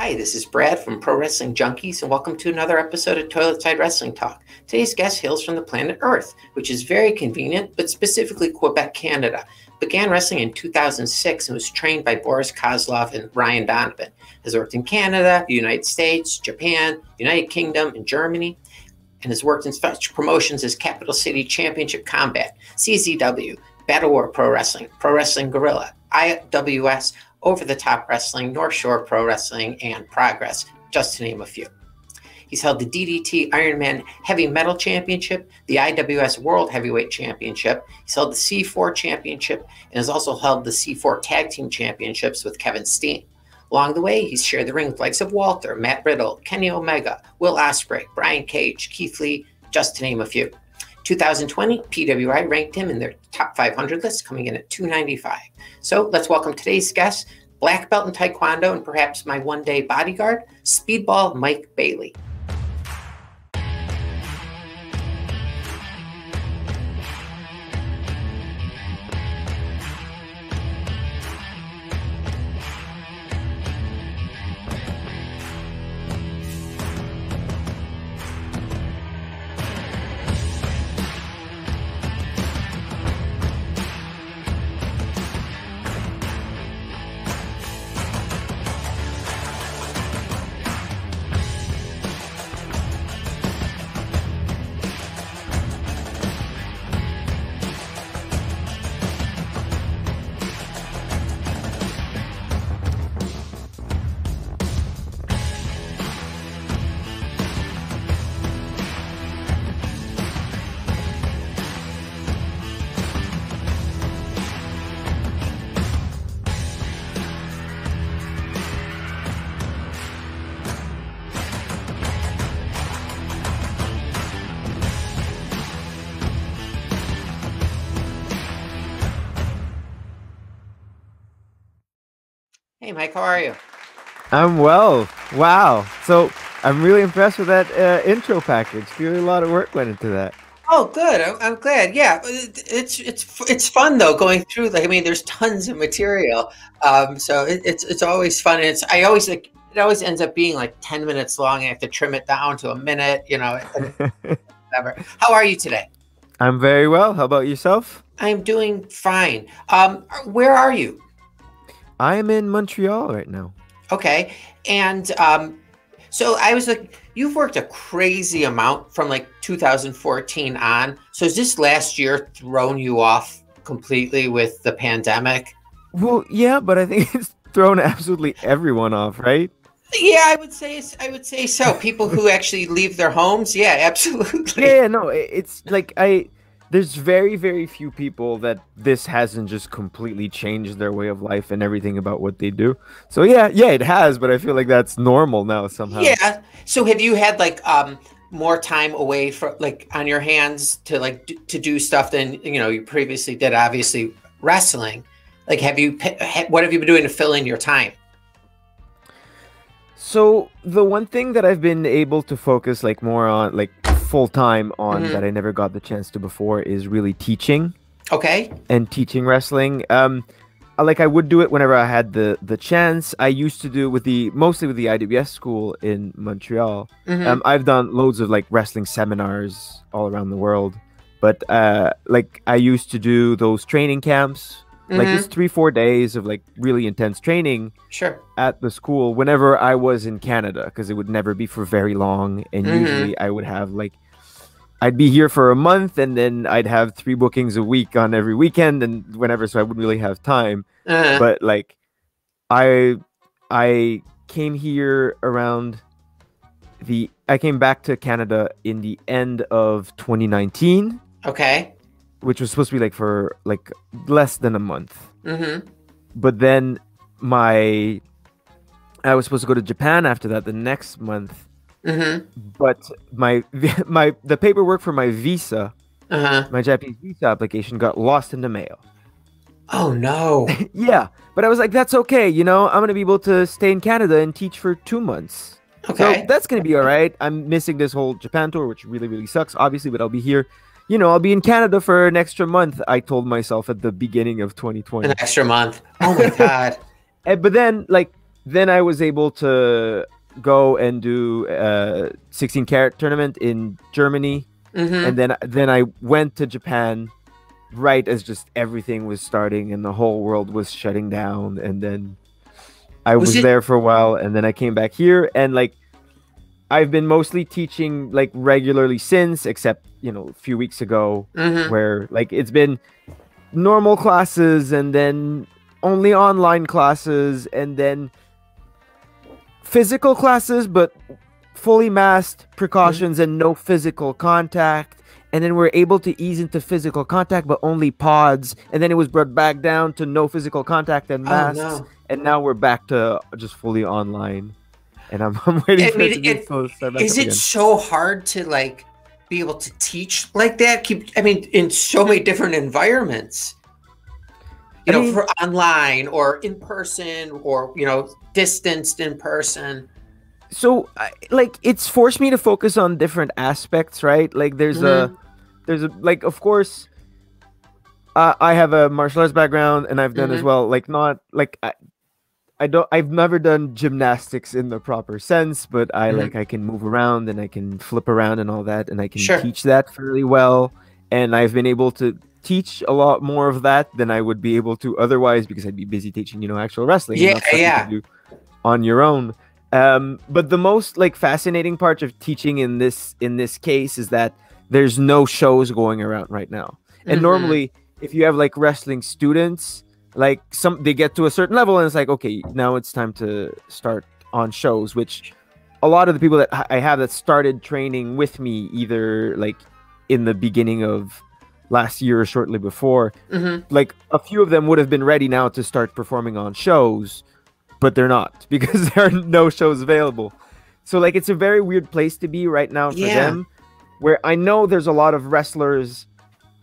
Hi, this is Brad from Pro Wrestling Junkies, and welcome to another episode of Toilet-side Wrestling Talk. Today's guest hails from the planet Earth, which is very convenient, but specifically Quebec, Canada. Began wrestling in 2006 and was trained by Boris Kozlov and Ryan Donovan. Has worked in Canada, the United States, Japan, United Kingdom, and Germany, and has worked in such promotions as Capital City Championship Combat, CZW, Battle War Pro Wrestling Guerrilla, IWS, Over the Top Wrestling, North Shore Pro Wrestling, and Progress, just to name a few. He's held the DDT Iron Man Heavy Metal Championship, the IWS World Heavyweight Championship, he's held the C4 Championship, and has also held the C4 Tag Team Championships with Kevin Steen. Along the way, he's shared the ring with likes of Walter, Matt Riddle, Kenny Omega, Will Ospreay, Brian Cage, Keith Lee, just to name a few. 2020, PWI ranked him in their top 500 list, coming in at 295. So let's welcome today's guest, black belt in Taekwondo and perhaps my one-day bodyguard, Speedball Mike Bailey. Hey Mike, how are you? I'm well. Wow. So I'm really impressed with that intro package. Really a lot of work went into that. Oh, good. I'm glad. Yeah, it's fun though going through. Like I mean, there's tons of material. So it's always fun. And it always ends up being like 10 minutes long. I have to trim it down to a minute. You know, whatever. How are you today? I'm very well. How about yourself? I'm doing fine. Where are you? I am in Montreal right now. Okay. And so I was like, you've worked a crazy amount from like 2014 on. So has this last year thrown you off completely with the pandemic? Well, yeah, but I think it's thrown absolutely everyone off, right? Yeah, I would say so. People who actually leave their homes. Yeah, absolutely. Yeah, no, it's like there's very, very few people that this hasn't just completely changed their way of life and everything about what they do. So yeah, it has, but I feel like that's normal now somehow. Yeah. So have you had like more time away from like on your hands to like do stuff than, you know, you previously did, obviously wrestling? Like what have you been doing to fill in your time? So the one thing that I've been able to focus like more on, like full time on, that I never got the chance to before, is really teaching. Okay. And teaching wrestling. Like I would do it whenever I had the chance. I used to do mostly with the IWS school in Montreal. I've done loads of like wrestling seminars all around the world, but like I used to do those training camps. Like just 3-4 days of like really intense training at the school whenever I was in Canada, because it would never be for very long. And usually I would have like, I'd be here for a month and then I'd have 3 bookings a week on every weekend and whenever. So I wouldn't really have time. But like I came here around I came back to Canada in the end of 2019. Okay. Which was supposed to be like for like less than a month. But then I was supposed to go to Japan after that the next month. But the paperwork for my visa, my Japanese visa application, got lost in the mail. Oh no. Yeah, but I was like, that's okay. You know, I'm gonna be able to stay in Canada and teach for 2 months. Okay. So that's gonna be all right. I'm missing this whole Japan tour, which really, really sucks, obviously, but I'll be here. You know, I'll be in Canada for an extra month, I told myself at the beginning of 2020. An extra month. Oh, my God. But then, like, Then I was able to go and do a 16-karat tournament in Germany. Mm-hmm. And then I went to Japan right as just everything was starting and the whole world was shutting down. And then I was there for a while, and then I came back here, and like I've been mostly teaching like regularly since, except, you know, a few weeks ago, mm-hmm. where like it's been normal classes and then only online classes and then physical classes, but fully masked precautions, mm-hmm. and no physical contact. And then we're able to ease into physical contact, but only pods. And then it was brought back down to no physical contact and masks. Oh, no. And now we're back to just fully online. And I'm waiting for it to be close. Is it so hard to like be able to teach like that? I mean, in so many different environments, you know, for online or in person or, you know, distanced in person. So like it's forced me to focus on different aspects, right? Like there's mm-hmm. Like, of course, I have a martial arts background, and I've done mm-hmm. as well. Like not like I've never done gymnastics in the proper sense, but I mm-hmm. like I can move around and I can flip around and all that, and I can sure. teach that fairly well. And I've been able to teach a lot more of that than I would be able to otherwise, because I'd be busy teaching, you know, actual wrestling. Yeah, and yeah. You on your own. But the most like fascinating part of teaching in this case is that there's no shows going around right now. And mm-hmm. normally, if you have like wrestling students, like they get to a certain level and it's like, okay, now it's time to start on shows, which a lot of the people that I have that started training with me, either like in the beginning of last year or shortly before, mm-hmm. like a few of them would have been ready now to start performing on shows, but they're not, because there are no shows available. So like it's a very weird place to be right now for yeah. them, where I know there's a lot of wrestlers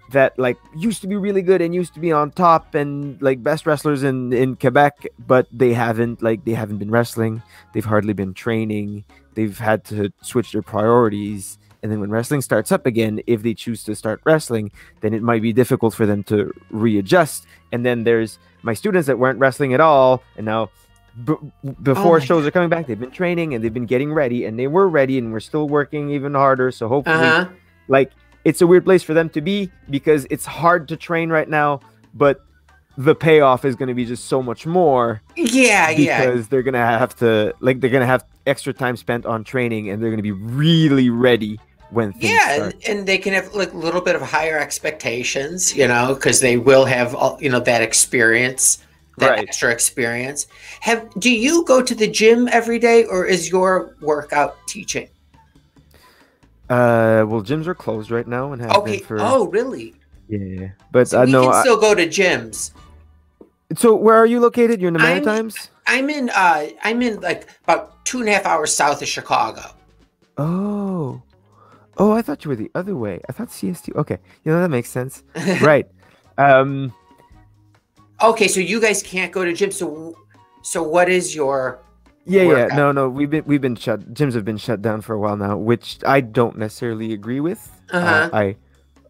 that like used to be really good and used to be on top and like best wrestlers in Quebec, but they haven't been wrestling. They've hardly been training. They've had to switch their priorities. And then when wrestling starts up again, if they choose to start wrestling, then it might be difficult for them to readjust. And then there's my students that weren't wrestling at all. And now before shows are coming back, they've been training and they've been getting ready, and they were ready, and we're still working even harder. So hopefully like, it's a weird place for them to be, because it's hard to train right now, but the payoff is going to be just so much more. Yeah, because they're going to have to, like, they're going to have extra time spent on training, and they're going to be really ready when things start. And they can have like a little bit of higher expectations, you know, because they will have, you know, that experience, that right. extra experience. Do you go to the gym every day, or is your workout teaching? Well, gyms are closed right now and have been for... Oh, really? Yeah, but so I know I still go to gyms. So where are you located? You're in the Maritimes? I'm in like about 2.5 hours south of Chicago. Oh, I thought you were the other way. I thought CST. Okay, you know, that makes sense. Right. Okay, so you guys can't go to gyms. So what is your... Yeah, no, we've been shut. Gyms have been shut down for a while now, which I don't necessarily agree with. I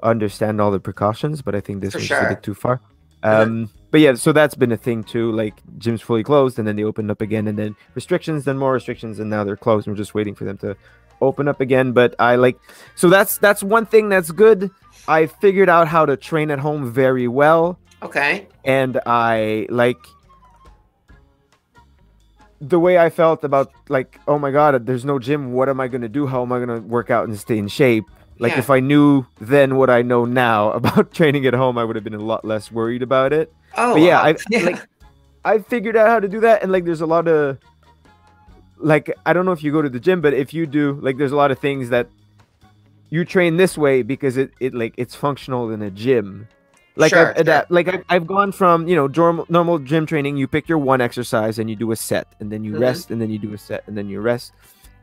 understand all the precautions, but I think this was a bit too far. But yeah, so that's been a thing too. Like gyms fully closed, and then they opened up again, and then restrictions, then more restrictions, and now they're closed. And we're just waiting for them to open up again. But I like, so that's one thing that's good. I figured out how to train at home very well. Okay, and I like. The way I felt about like, oh my God, there's no gym. What am I going to do? How am I going to work out and stay in shape? Like if I knew then what I know now about training at home, I would have been a lot less worried about it. Oh, but yeah. I figured out how to do that. And like, there's a lot of like, I don't know if you go to the gym, but if you do, like, there's a lot of things that you train this way because it like it's functional in a gym. Like, I've gone from, you know, normal gym training, you pick your one exercise and you do a set, and then you mm-hmm. rest, and then you do a set, and then you rest.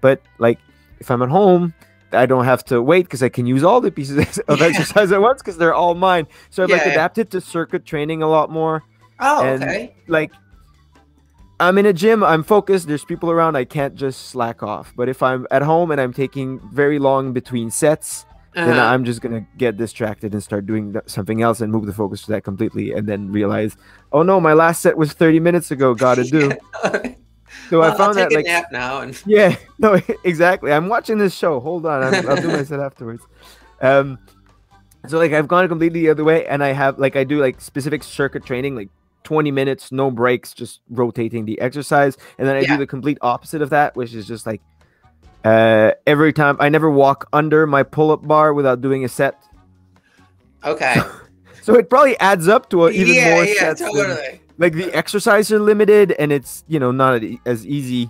But like if I'm at home, I don't have to wait because I can use all the pieces of exercise at once because they're all mine. So I've like adapted to circuit training a lot more. Oh, and, like I'm in a gym, I'm focused, there's people around, I can't just slack off. But if I'm at home and I'm taking very long between sets, then I'm just going to get distracted and start doing something else and move the focus to that completely, and then realize, oh no, my last set was 30 minutes ago. Gotta do. So well, I found I'll take that like a nap now and yeah, no, exactly. I'm watching this show. Hold on, I'll do myself afterwards. So like I've gone completely the other way, and I have like I do like specific circuit training, like 20 minutes, no breaks, just rotating the exercise, and then I do the complete opposite of that, which is just like every time I never walk under my pull-up bar without doing a set. Okay. So it probably adds up to even more sets. Yeah, totally. Like the exercises are limited, and it's, you know, not as easy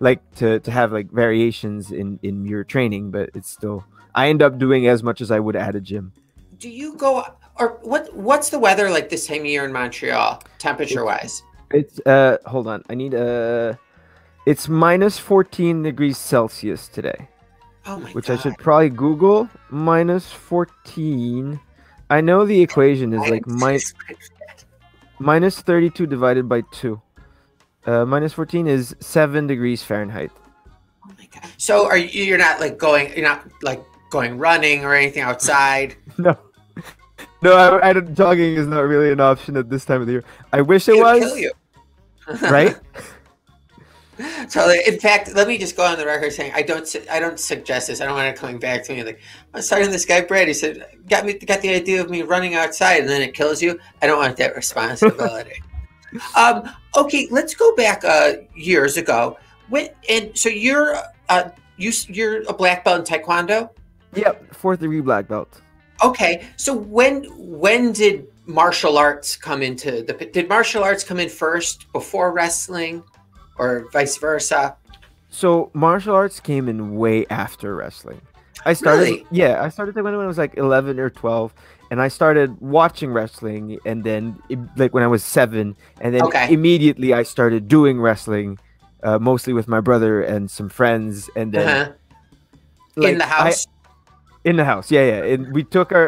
like to have like variations in your training, but it's still I end up doing as much as I would at a gym. Do you go or what's the weather like this time of year in Montreal, temperature wise? It's hold on. I need it's -14 degrees Celsius today. Oh my god. Which I should probably Google. -14. I know the equation is like -32 divided by 2. -14 is 7 degrees Fahrenheit. Oh my god! So are you? You're not like going running or anything outside? No, no. I don't, jogging is not really an option at this time of the year. I wish it was. Kill you. Right? So in fact, let me just go on the record saying I don't suggest this. I don't want it coming back to me like I was talking to this guy Brad. He said got the idea of me running outside and then it kills you. I don't want that responsibility. Okay, let's go back years ago. And so you're a black belt in Taekwondo. Yep, 4th degree black belt. Okay, so when did martial arts come into the? Did martial arts come in first before wrestling? Or vice versa? So martial arts came in way after wrestling. I started, really? Yeah, I started when I was like 11 or 12, and I started watching wrestling, and then like when I was 7, and then immediately I started doing wrestling, mostly with my brother and some friends, and then like, in the house. In the house, yeah. And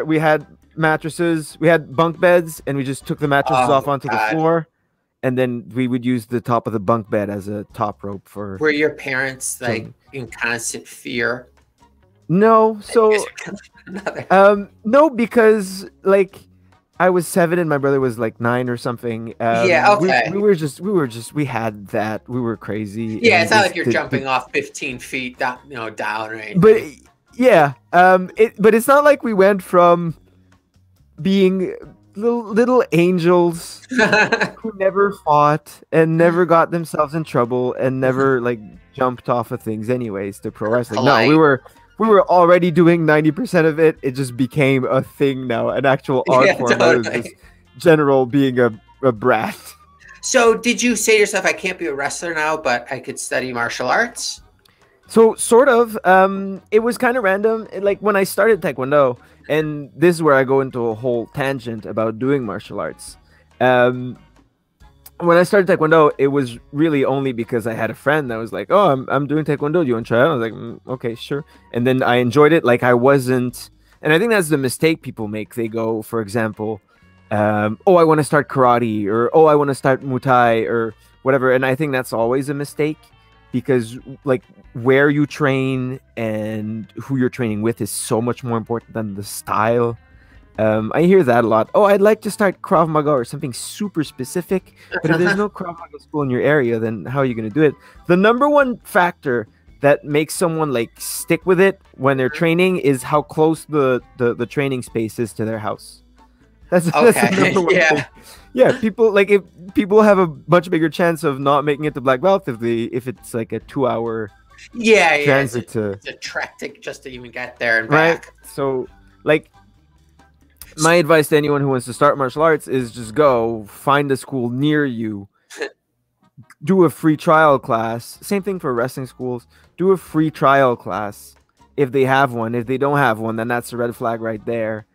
we had mattresses, we had bunk beds, and we just took the mattresses off onto the floor. And then we would use the top of the bunk bed as a top rope for... Were your parents, like, in constant fear? No, so... no, because, like, I was 7 and my brother was, like, 9 or something. Yeah, okay. We had that. We were crazy. Yeah, it's not like you're jumping off 15 feet, down, you know, down or anything. But, yeah. But it's not like we went from being... Little angels who never fought and never got themselves in trouble and never like jumped off of things anyways to pro wrestling. No, we were already doing 90% of it. It just became a thing now, an actual art form. Totally. Just general being a brat. So did you say to yourself, I can't be a wrestler now, but I could study martial arts? So sort of, it was kind of random. Like when I started Taekwondo, and this is where I go into a whole tangent about doing martial arts. When I started Taekwondo, it was really only because I had a friend that was like, oh, I'm doing Taekwondo. Do you want to try it? I was like, okay, sure. And then I enjoyed it. Like I wasn't, and I think that's the mistake people make. They go, for example, oh, I want to start karate, or oh, I want to start Muay Thai or whatever. And I think that's always a mistake. Because like where you train and who you're training with is so much more important than the style. I hear that a lot. Oh, I'd like to start Krav Maga or something super specific. But if there's no Krav Maga school in your area, then how are you going to do it? The #1 factor that makes someone like stick with it when they're training is how close the training space is to their house. That's the #1 thing. Yeah, people like if people have a much bigger chance of not making it to black belt if it's like a 2-hour transit it's a trek just to even get there and back. So like my advice to anyone who wants to start martial arts is just go find a school near you. Do a free trial class. Same thing for wrestling schools. Do a free trial class if they have one. If they don't have one, then that's a red flag right there.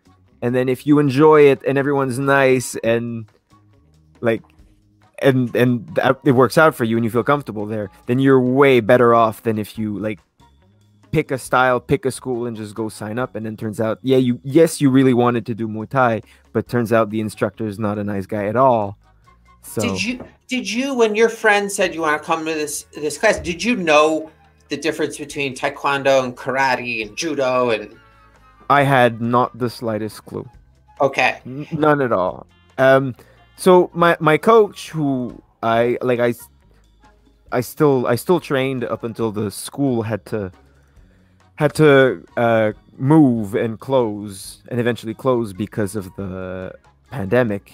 And then if you enjoy it and everyone's nice and like and it works out for you and you feel comfortable there, then you're way better off than if you like pick a style, pick a school and just go sign up and then turns out, yeah, you really wanted to do Muay Thai, but turns out the instructor is not a nice guy at all. So did you when your friend said you want to come to this class, did you know the difference between Taekwondo and karate and judo? And I had not the slightest clue. Okay. None at all. So my coach, who I like, I I still trained up until the school had to move and close, and eventually close because of the pandemic.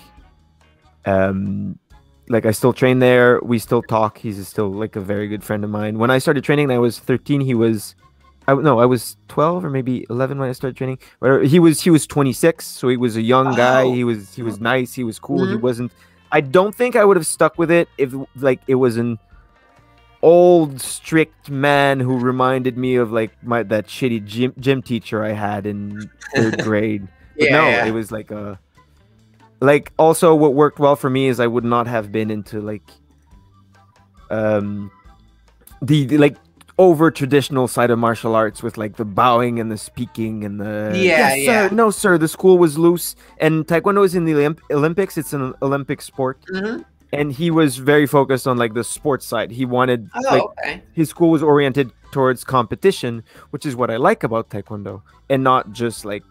Like, I still train there. We still talk. He's still like a very good friend of mine. When I started training, I was 13. He was, I was 12 or maybe 11 when I started training. Whatever. He was 26, so he was a young guy. He was nice. He was cool. Mm-hmm. He wasn't. I don't think I would have stuck with it if like it was an old strict man who reminded me of like that shitty gym teacher I had in third grade. Yeah, no, yeah. It was like a. Like, also, what worked well for me is I would not have been into, like, the over-traditional side of martial arts with, like, the bowing and the speaking and the... Yeah, yeah. Sir, no, sir, the school was loose. And Taekwondo is in the Olympics. It's an Olympic sport. Mm-hmm. And he was very focused on, like, the sports side. He wanted... Oh, like, okay. His school was oriented towards competition, which is what I like about Taekwondo. And not just, like...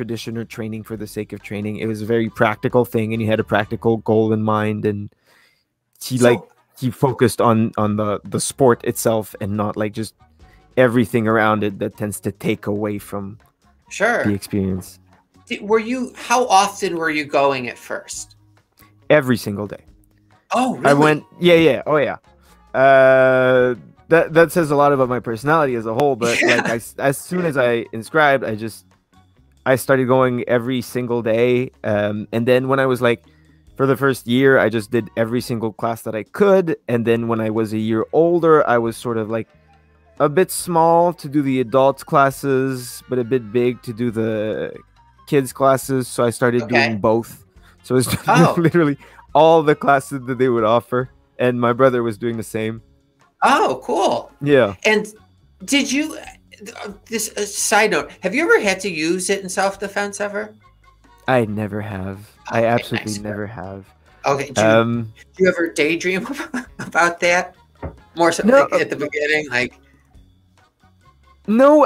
tradition or training for the sake of training. It was a very practical thing, and he had a practical goal in mind, and he focused on the sport itself and not like just everything around it that tends to take away from the experience. How often were you going at first? Every single day. Oh, really? I went. Yeah, yeah. Oh, yeah. That says a lot about my personality as a whole. But like, as soon as I inscribed, I started going every single day. And then when I was like, for the first year, I just did every single class that I could. And then when I was a year older, I was sort of like a bit small to do the adult classes, but a bit big to do the kids classes. So I started doing both. So it's literally all the classes that they would offer. And my brother was doing the same. Oh, cool. Yeah. And did you... This side note, have you ever had to use it in self-defense ever? I never have. Okay, I absolutely never have. Okay. Do you ever daydream about that? More so like at the beginning, like. No,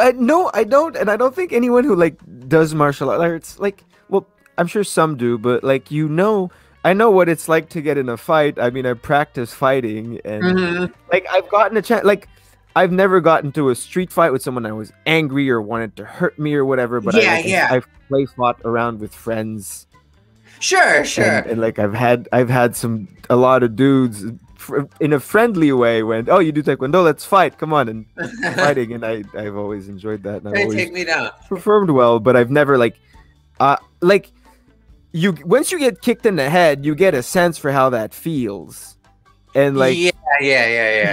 I don't, and I don't think anyone who like does martial arts, like, well, I'm sure some do, but like, you know. I know what it's like to get in a fight. I mean, I practice fighting, and like I've gotten a chance, like. I've never gotten to a street fight with someone I was angry or wanted to hurt me or whatever, but I've play fought around with friends. Sure. And like I've had a lot of dudes in a friendly way went, "Oh, you do Taekwondo? Let's fight! Come on!" and fighting, and I've always enjoyed that. And I've take me down. Performed well, but I've never like you. Once you get kicked in the head, you get a sense for how that feels. And like, yeah.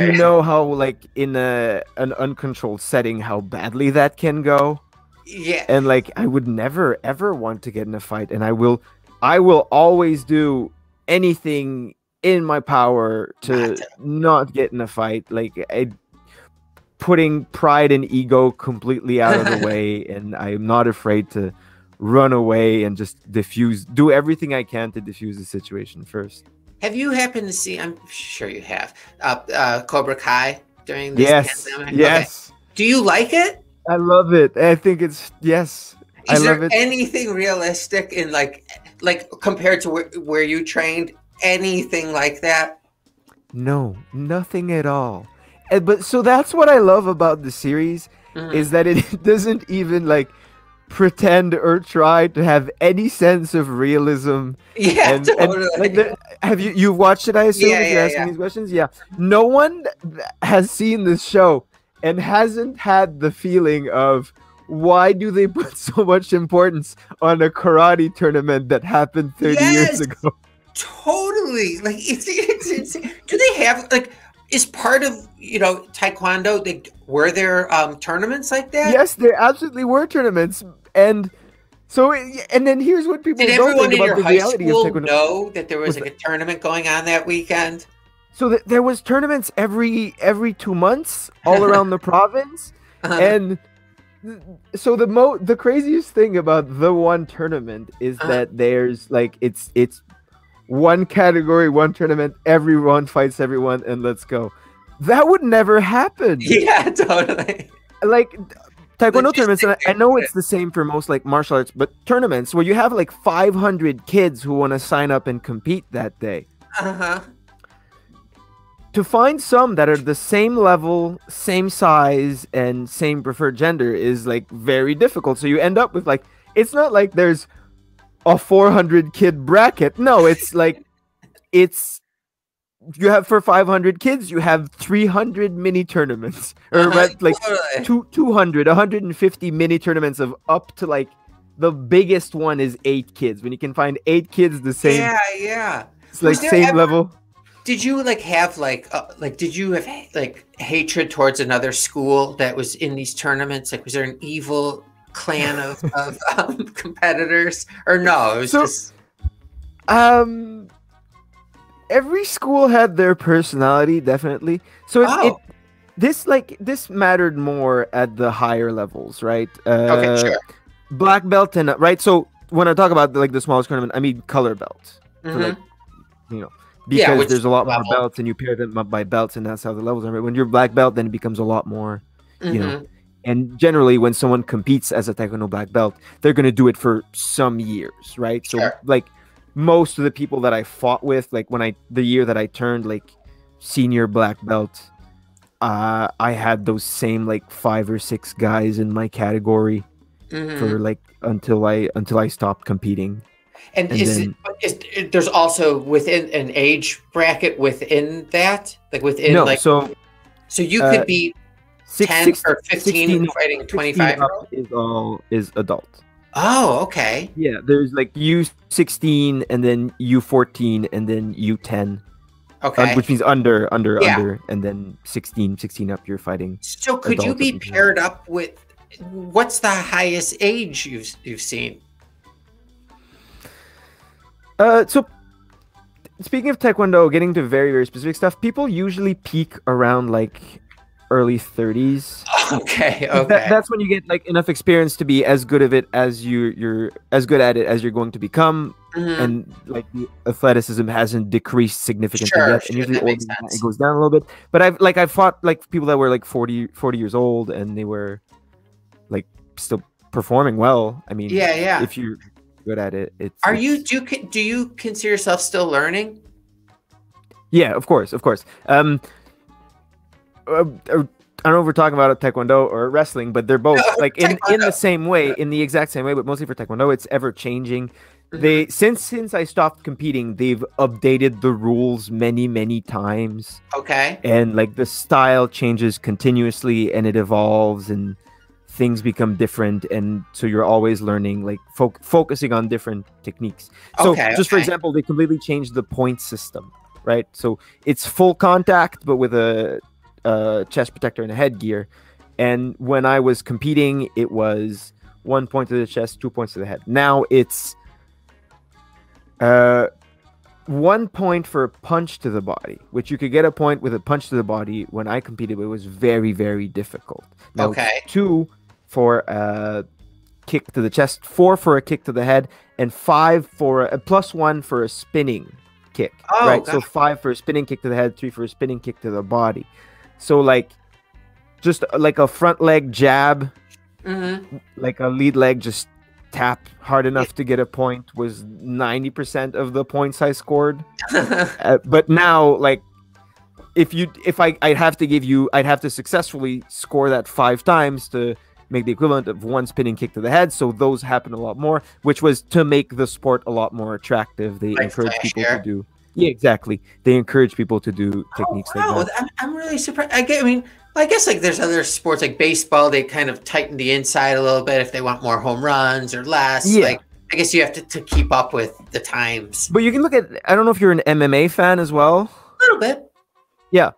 You know how like in an uncontrolled setting how badly that can go. Yeah. And like, I would never ever want to get in a fight, and I will always do anything in my power to not get in a fight. Like, putting pride and ego completely out of the way, and I'm not afraid to run away and just do everything I can to diffuse the situation first. Have you happened to see, I'm sure you have, Cobra Kai during this pandemic? Yes. Okay. Do you like it? I love it. I think it's, I love it. Is there anything realistic in like compared to where you trained, anything like that? No, nothing at all. But so that's what I love about the series, is that it doesn't even like pretend or try to have any sense of realism. Yeah, and, totally. And, like, have you watched it, I assume? Yeah, you're asking these questions. Yeah. No one has seen this show and hasn't had the feeling of, why do they put so much importance on a karate tournament that happened 30 years ago? Totally. Like, it's do they have like, is part of, you know, Taekwondo, were there tournaments like that? Yes, there absolutely were tournaments. And so, and then here's what people don't think about the reality of Taekwondo. Did everyone in your high school know that there was like a tournament going on that weekend? So there was tournaments every 2 months all around the province. And so the craziest thing about the one tournament is that there's like, it's one category, one tournament, everyone fights everyone, and let's go. That would never happen. Yeah, totally. Like, Taekwondo tournaments, and I know it's the same for most like martial arts, but tournaments where you have like 500 kids who want to sign up and compete that day. to find some that are the same level, same size, and same preferred gender is like very difficult. So you end up with like, it's not like there's a 400 kid bracket. No, it's like, it's, you have for 500 kids, you have 300 mini tournaments, or like 200, 150 mini tournaments of up to like, the biggest one is 8 kids. When you can find 8 kids the same. Yeah, yeah. It's like same level. Did you like have like did you have like hatred towards another school that was in these tournaments? Like, was there an evil clan of, competitors, or no? It was just every school had their personality, definitely. So it, this mattered more at the higher levels, right? Okay, sure. Black belt and right. So when I talk about like the smallest tournament, I mean color belt. Mm-hmm. Like, you know, because yeah, there's a lot more belts, and you pair them up by belts, and that's how the levels are. Right? When you're black belt, then it becomes a lot more, mm-hmm. you know. And generally, when someone competes as a Taekwondo black belt, they're gonna do it for some years, right? So sure. like most of the people that I fought with, like when the year that I turned like senior black belt, I had those same like 5 or 6 guys in my category. Mm-hmm. For like until I stopped competing. And is there's also within an age bracket within that, like within no, like so you could be 10 or 15 fighting 25 is adult. Oh, okay. Yeah, there's like U16 and then U14 and then U10. Okay. Which means under yeah. under, and then 16 up you're fighting. So could you be paired up with? What's the highest age you've seen? So speaking of Taekwondo, getting to very, very specific stuff, people usually peak around like early 30s. Okay, okay. That's when you get like enough experience to be as good of it as you're as good at it as you're going to become, mm-hmm. and like the athleticism hasn't decreased significantly yet. And usually it goes down a little bit. But I've fought like people that were like 40 years old, and they were like still performing well. I mean, yeah, yeah. If you're good at it, it's. Are you do you consider yourself still learning? Yeah, of course, of course. I don't know if we're talking about Taekwondo or wrestling, but they're both like in the same way, in the exact same way. But mostly for Taekwondo, it's ever changing. Mm-hmm. They since I stopped competing, they've updated the rules many times. Okay. And like the style changes continuously, and it evolves, and things become different, and so you're always learning, like focusing on different techniques. So for example, they completely changed the point system, right? So it's full contact, but with a chest protector and a headgear. And when I was competing, it was 1 point to the chest, 2 points to the head. Now it's 1 point for a punch to the body, which you could get a point with a punch to the body. When I competed, it was very, very difficult. Now it's 2 for a kick to the chest, 4 for a kick to the head, and 5 for a +1 for a spinning kick. Oh, right. Gosh. So 5 for a spinning kick to the head, 3 for a spinning kick to the body. So like just like a front leg jab, mm-hmm. like a lead leg just tap hard enough to get a point was 90% of the points I scored. But now like I'd have to I'd have to successfully score that 5 times to make the equivalent of 1 spinning kick to the head. So those happen a lot more, which was to make the sport a lot more attractive. They encourage people to do. Yeah, exactly. They encourage people to do techniques. Oh, wow. Like that. I'm really surprised. I guess like there's other sports like baseball. They kind of tighten the inside a little bit if they want more home runs or less. Yeah. Like, I guess you have to keep up with the times. But you can look at, I don't know if you're an MMA fan as well. A little bit. Yeah,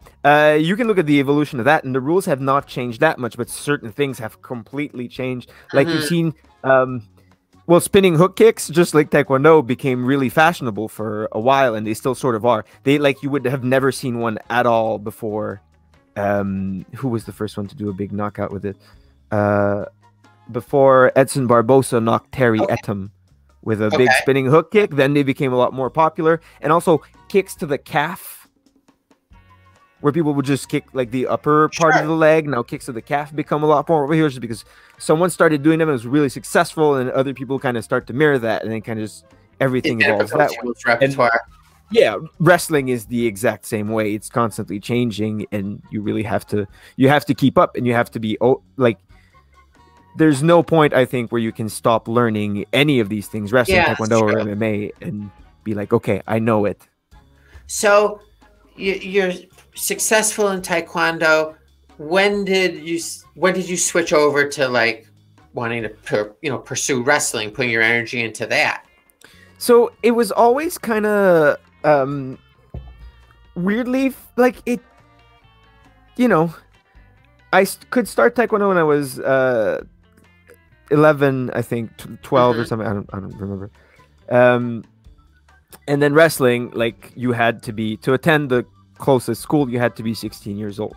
you can look at the evolution of that, and the rules have not changed that much, but certain things have completely changed. Like mm-hmm. you've seen, well, spinning hook kicks, just like Taekwondo, became really fashionable for a while, and they still sort of are. They like you would have never seen one at all before. Who was the first one to do a big knockout with it? Before Edson Barboza knocked Terry Etam with a big spinning hook kick, then they became a lot more popular, and also kicks to the calf, where people would just kick like the upper part of the leg. Now kicks of the calf become a lot more over here, just because someone started doing them and it was really successful, and other people kind of start to mirror that, and then kind of just everything evolves that way. And, Yeah, wrestling is the exact same way. It's constantly changing, and you really have to keep up, and you have to be like. There's no point, I think, where you can stop learning any of these things, wrestling, Taekwondo, or MMA, and be like, okay, I know it. So you're successful in Taekwondo. When did you switch over to like wanting to pursue wrestling, putting your energy into that? So it was always kind of weirdly like it, you know, I could start Taekwondo when I was 11, I think 12 or something. I don't remember. And then wrestling, like you had to be, to attend the closest school, you had to be 16 years old.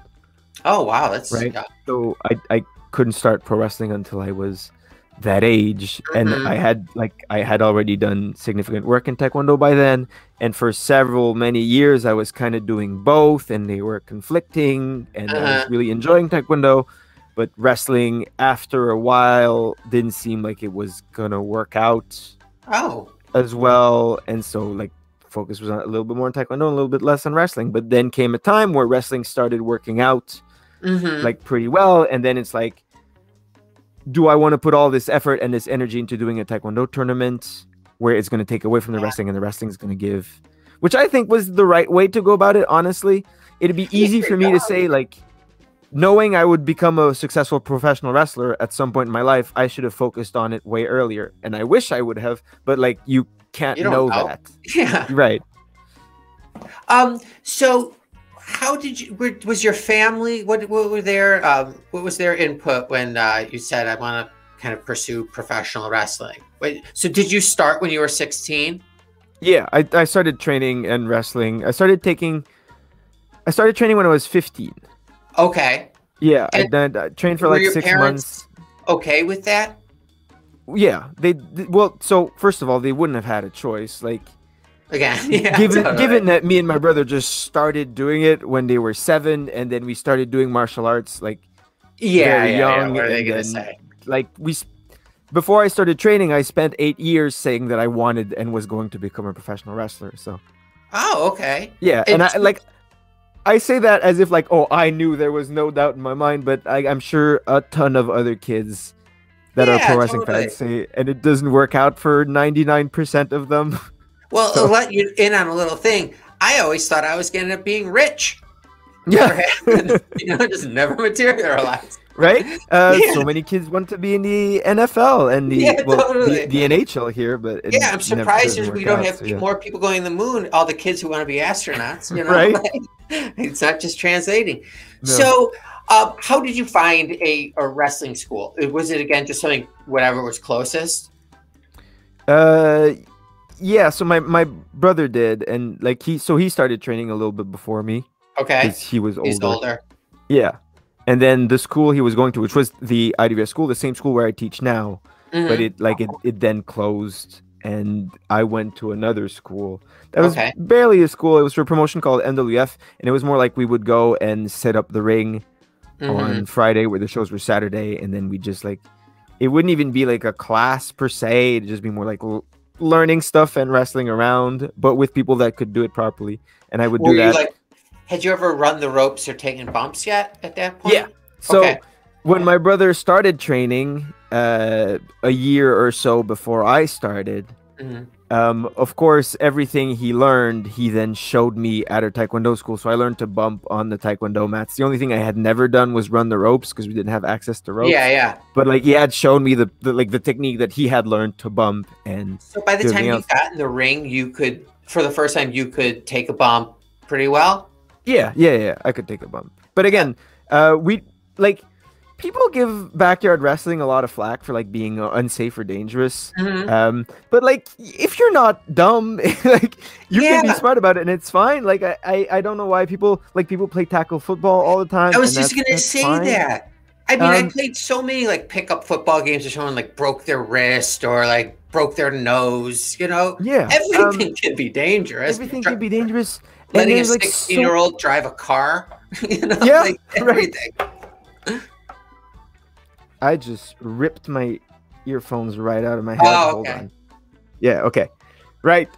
Oh, wow. That's right. Yeah. So I couldn't start pro wrestling until I was that age. And I had already done significant work in Taekwondo by then. And for many years, I was kind of doing both, and they were conflicting, and I was really enjoying Taekwondo, but wrestling after a while didn't seem like it was going to work out. Oh. As well, and so like focus was on a little bit more on Taekwondo, a little bit less on wrestling. But then came a time where wrestling started working out like pretty well, and then it's like, do I want to put all this effort and this energy into doing a Taekwondo tournament where it's going to take away from the wrestling, and the wrestling is going to give, which I think was the right way to go about it. Honestly, it'd be easy for me to say, like, knowing I would become a successful professional wrestler at some point in my life, I should have focused on it way earlier. And I wish I would have, but like, you can't know that. Yeah. Right. So how did you, was your family, what were their, what was their input when you said, I want to kind of pursue professional wrestling? Wait, so did you start when you were 16? Yeah, I started training and wrestling. I started training when I was 15. Okay. Yeah, and I trained for like 6 months. Okay with that? Yeah, well, so first of all, they wouldn't have had a choice. Like, again, given that me and my brother just started doing it when they were 7, and then we started doing martial arts like very young. What are they gonna say? Like before I started training, I spent 8 years saying that I wanted and was going to become a professional wrestler. So. Oh, okay. Yeah, and I like. I say that as if like, oh, I knew, there was no doubt in my mind, but I'm sure a ton of other kids that are pro wrestling fans say, and it doesn't work out for 99% of them. Well, so. I'll let you in on a little thing. I always thought I was going to end up being rich. Yeah. You know, just never materialized. Right? Yeah. So many kids want to be in the NFL and the, the NHL here, but yeah, I'm surprised we don't have more people going to the moon. All the kids who want to be astronauts, you know, right? Like, it's not just translating. No. So, how did you find a wrestling school? Was it again just something whatever was closest? Yeah. So my brother did, and like he started training a little bit before me. Okay. Because he was older. He's older. Yeah. And then the school he was going to, which was the IWS school, the same school where I teach now, but it then closed, and I went to another school that was barely a school. It was for a promotion called NWF, and it was more like we would go and set up the ring on Friday where the shows were Saturday, and then we just like, it wouldn't even be like a class per se. It'd just be more like learning stuff and wrestling around, but with people that could do it properly. And I would do that. Had you ever run the ropes or taken bumps yet at that point? Yeah. So when my brother started training a year or so before I started, of course, everything he learned, he then showed me at a Taekwondo school. So I learned to bump on the Taekwondo mats. The only thing I had never done was run the ropes because we didn't have access to ropes. Yeah, yeah. But like he had shown me the technique that he had learned to bump. And so by the time you got in the ring, you could, for the first time, you could take a bump pretty well? Yeah, yeah, yeah. I could take a bump. But again, we like people give backyard wrestling a lot of flack for like being unsafe or dangerous. But like if you're not dumb, like you can be smart about it, and it's fine. Like I don't know why people play tackle football all the time. I was just gonna say that. I mean, I played so many like pickup football games where someone like broke their wrist or like broke their nose, you know? Yeah. Everything can be dangerous. Everything can be dangerous. Letting a 16-year-old drive a car, you know, yeah, like everything. Right. I just ripped my earphones right out of my head. Oh, okay. Hold on. Yeah, okay. Right.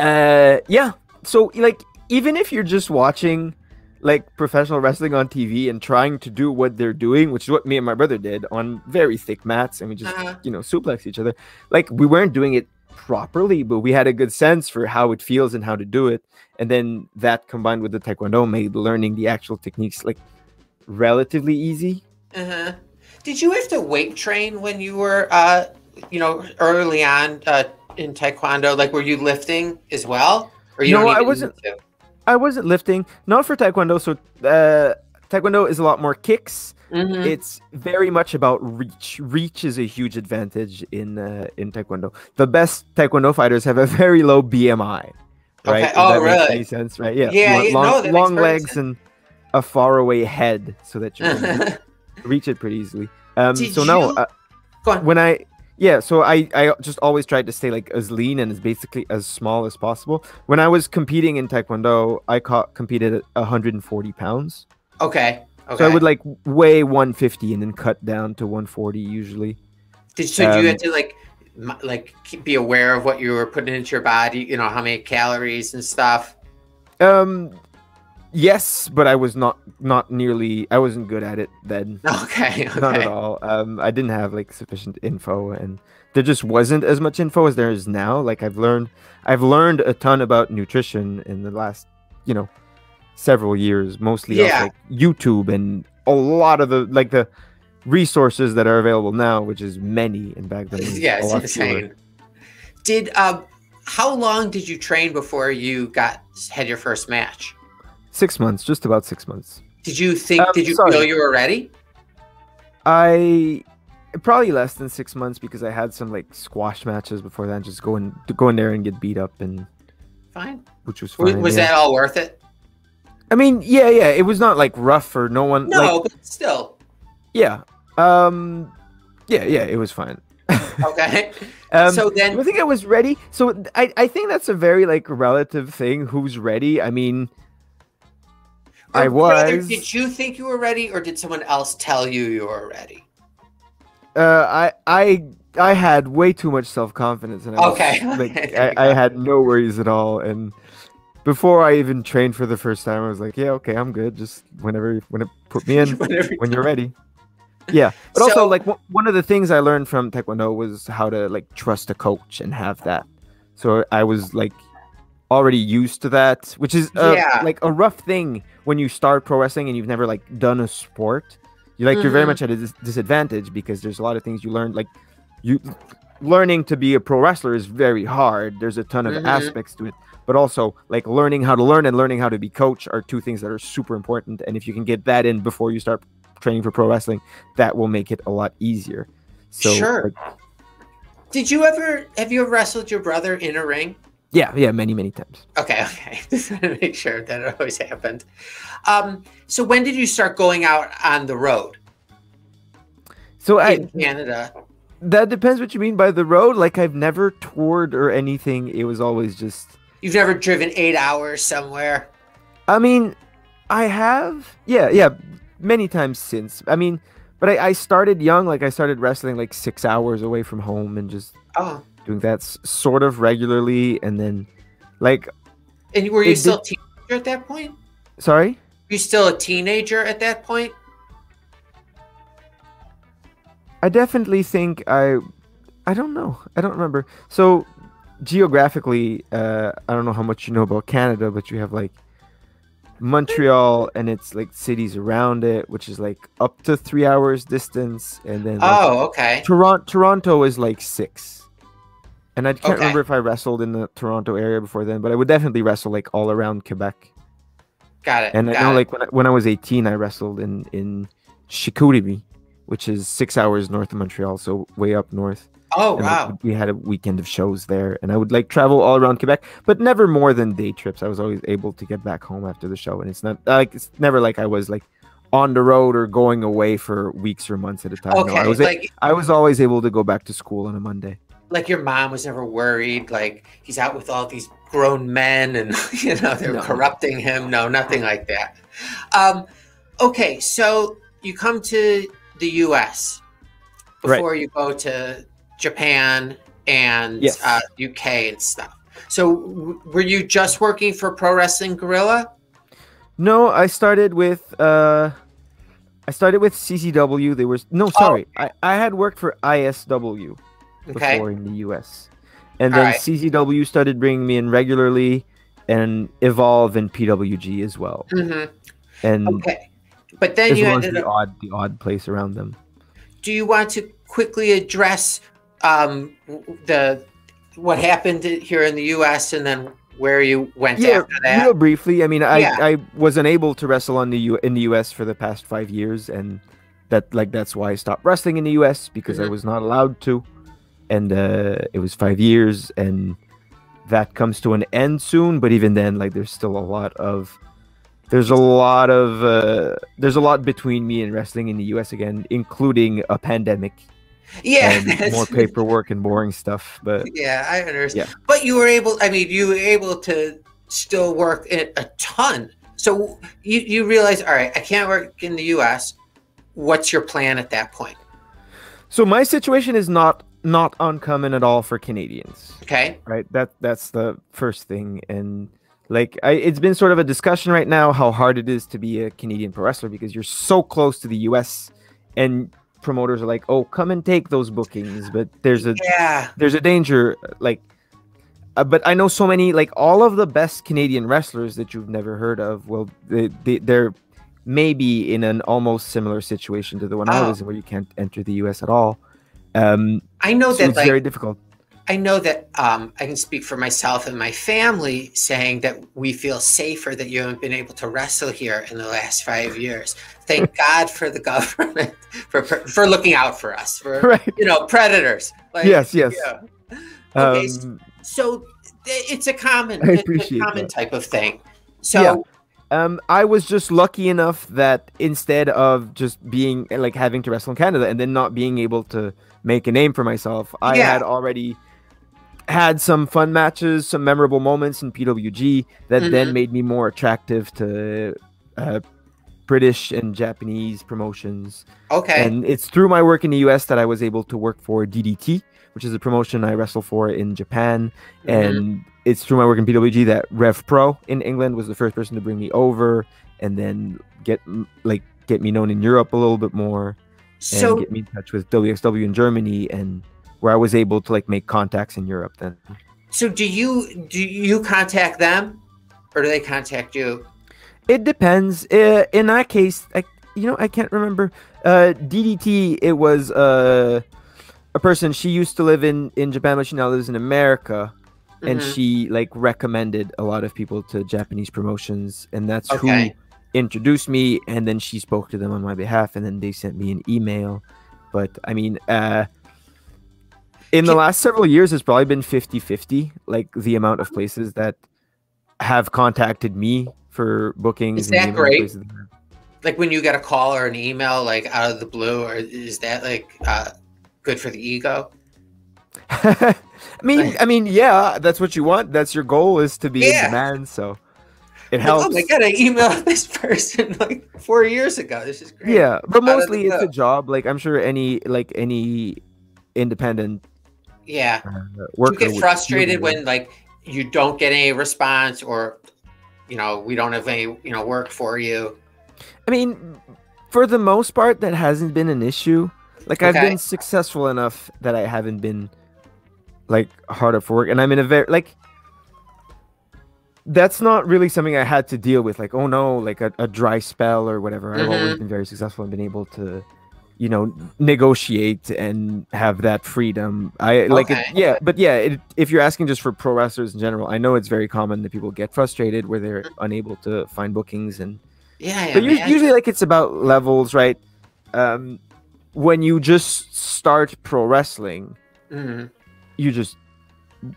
Yeah. So, like, even if you're just watching, like, professional wrestling on TV and trying to do what they're doing, which is what me and my brother did on very thick mats, and we just, you know, suplex each other. Like, we weren't doing it properly, but we had a good sense for how it feels and how to do it. And then that combined with the Taekwondo made learning the actual techniques, like, relatively easy. Uh-huh. Did you have to weight train when you were, you know, early on in Taekwondo? Like, were you lifting as well? Or you no, I wasn't. I wasn't lifting, not for Taekwondo. So Taekwondo is a lot more kicks. Mm-hmm. It's very much about reach. Reach is a huge advantage in Taekwondo. The best Taekwondo fighters have a very low BMI, right? Okay. Oh, that really? Makes any sense, right? Yeah. Yeah. Long legs and a faraway head, so that you can reach it pretty easily. So now, go on. When I so I just always tried to stay like as lean and as basically as small as possible. When I was competing in Taekwondo, I competed at 140 pounds. Okay. Okay. So I would like weigh 150 and then cut down to 140 usually. So you had to like be aware of what you were putting into your body, you know, how many calories and stuff? Yes, but I was not nearly, I wasn't good at it then. Okay, okay. Not at all. I didn't have like sufficient info, and there just wasn't as much info as there is now. Like I've learned a ton about nutrition in the last, you know, several years, mostly off like YouTube and a lot of the like the resources that are available now, which is many, and back then it's insane. Did how long did you train before you had your first match? 6 months, just about 6 months. Did you think feel you were ready? I probably less than 6 months, because I had some like squash matches before that, and just go in there and get beat up and fine. Which was fine. Was that all worth it? I mean, yeah, it was not like rough or no one. No, like, but still. Yeah. Yeah, it was fine. Okay. So then I think I was ready. So I think that's a very like relative thing, who's ready. I mean, I was. Brother, did you think you were ready, or did someone else tell you you were ready? I had way too much self-confidence, and I had no worries at all, and before I even trained for the first time, I was like, yeah, okay, I'm good. Just whenever put me in, when you're ready. Yeah. But also, like, one of the things I learned from Taekwondo was how to, like, trust a coach and have that. So I was, like, already used to that, which is, like, a rough thing when you start pro wrestling and you've never, like, done a sport. You're, like, you're very much at a disadvantage, because there's a lot of things you learn. Like, learning to be a pro wrestler is very hard. There's a ton of aspects to it. But also, like, learning how to learn and learning how to be coach are two things that are super important. And if you can get that in before you start training for pro wrestling, that will make it a lot easier. So, sure. Have you ever wrestled your brother in a ring? Yeah, many, many times. Okay. Just wanted to make sure that it always happened. So when did you start going out on the road? So in Canada. That depends what you mean by the road. Like, I've never toured or anything. It was always just... You've never driven 8 hours somewhere? I mean, I have. Yeah, many times since. I mean, but I started young. Like, I started wrestling like 6 hours away from home and just doing that sort of regularly. And then, like... And were you still a teenager at that point? Sorry? Were you still a teenager at that point? I definitely think I don't know. I don't remember. So... Geographically, I don't know how much you know about Canada, but you have like Montreal and it's like cities around it, which is like up to 3 hours distance, and then like, Toronto is like 6, and I can't remember if I wrestled in the Toronto area before then, but I would definitely wrestle like all around Quebec. Got it. And I know like when I was 18, I wrestled in Chicoutimi, which is 6 hours north of Montreal, so way up north. Oh, and wow. Like, we had a weekend of shows there, and I would like travel all around Quebec, but never more than day trips. I was always able to get back home after the show, and it's not like it's never like I was like on the road or going away for weeks or months at a time. Okay, no, I was always able to go back to school on a Monday. Like, your mom was never worried, like, he's out with all these grown men and, you know, they're corrupting him. No, nothing like that. Okay, so you come to the US before you go to Japan and UK and stuff. So were you just working for Pro Wrestling Guerrilla? No, I started with CCW. They were no, sorry. Oh. I had worked for ISW before in the US. And then CCW started bringing me in regularly and Evolve and PWG as well. Mm-hmm. And but then you ended up the odd place around them. Do you want to quickly address what happened here in the US and then where you went after that? Real briefly. I mean, I was unable to wrestle on the in the US for the past 5 years, and that's why I stopped wrestling in the US, because I was not allowed to. And it was 5 years, and that comes to an end soon. But even then, there's still a lot of there's a lot between me and wrestling in the US again, including a pandemic. Yeah, and more paperwork and boring stuff. But yeah, I understand. Yeah. But you were able, I mean, you were able to still work a ton. So you realize, all right, I can't work in the US. What's your plan at that point? So my situation is not uncommon at all for Canadians. Okay. Right. That's the first thing. And it's been sort of a discussion right now how hard it is to be a Canadian pro wrestler, because you're so close to the US, and promoters are like, oh, come and take those bookings. But there's a danger. But I know so many, all of the best Canadian wrestlers that you've never heard of. Well, they're maybe in an almost similar situation to the one I was in, where you can't enter the US at all. I know that it's very difficult. I know that I can speak for myself and my family, saying that we feel safer that you haven't been able to wrestle here in the last 5 years. Thank God for the government for looking out for us, for predators. Yes. Yeah. Okay, so it's a common, that type of thing. So. Yeah. I was just lucky enough that instead of just being having to wrestle in Canada and then not being able to make a name for myself, I had already had some fun matches, some memorable moments in PWG that then made me more attractive to British and Japanese promotions. Okay. And it's through my work in the US that I was able to work for DDT, which is a promotion I wrestle for in Japan. And it's through my work in PWG that Rev Pro in England was the first person to bring me over and then get me known in Europe a little bit more, so, and get me in touch with WXW in Germany, and where I was able to make contacts in Europe then. So do you contact them, or do they contact you? It depends. In that case, I can't remember. DDT, it was a person, she used to live in Japan, but she now lives in America. And she recommended a lot of people to Japanese promotions, and that's who introduced me, and then she spoke to them on my behalf, and then they sent me an email. But I mean, in the last several years, it's probably been 50-50, the amount of places that have contacted me for bookings. Is that great? When you get a call or an email out of the blue, or is that good for the ego? I mean, yeah, that's what you want. That's your goal, is to be in demand. So it helps. Oh my God, I emailed this person 4 years ago. This is great. Yeah, but mostly it's a job. I'm sure any independent worker, you get frustrated when you don't get any response, or we don't have any work for you. I mean, for the most part, that hasn't been an issue. I've been successful enough that I haven't been hard up for work, and I'm in a very that's not really something I had to deal with, oh no, a dry spell or whatever. I've always been very successful and been able to negotiate and have that freedom. If you're asking just for pro wrestlers in general, I know it's very common that people get frustrated where they're unable to find bookings, and but usually it's about levels, right? When you just start pro wrestling, you just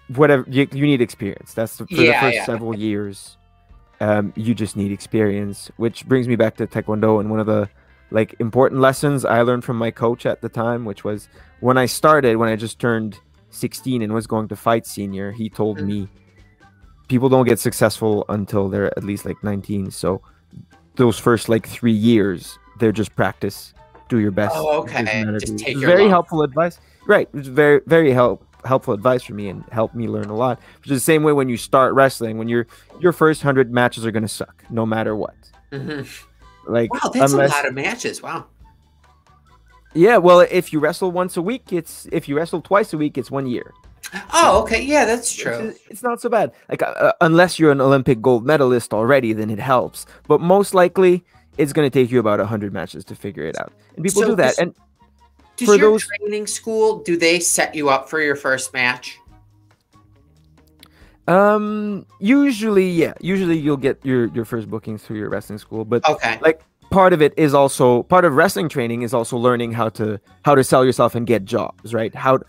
you need experience. That's for the first several years. You just need experience, which brings me back to Taekwondo, and one of the important lessons I learned from my coach at the time, which was when I started, when I just turned 16 and was going to fight senior, he told me people don't get successful until they're at least 19. So those first 3 years, they're just practice. Do your best. Oh, okay. Just take your very helpful advice. Right. It's very, very help helpful advice for me and helped me learn a lot. Which is the same way when you start wrestling, when you're your first 100 matches are gonna suck no matter what. Mm-hmm. Like, wow, that's a lot of matches. Wow. Yeah, well, if you wrestle once a week, it's if you wrestle twice a week, it's 1 year. Oh, okay. Yeah, that's true. It's not so bad. Like, unless you're an Olympic gold medalist already, then it helps. But most likely, it's going to take you about 100 matches to figure it out. And people do that. And does for your training school, do they set you up for your first match? Usually, yeah. Usually, you'll get your first bookings through your wrestling school. But okay, like, part of it is also part of wrestling training is also learning how to sell yourself and get jobs, right? How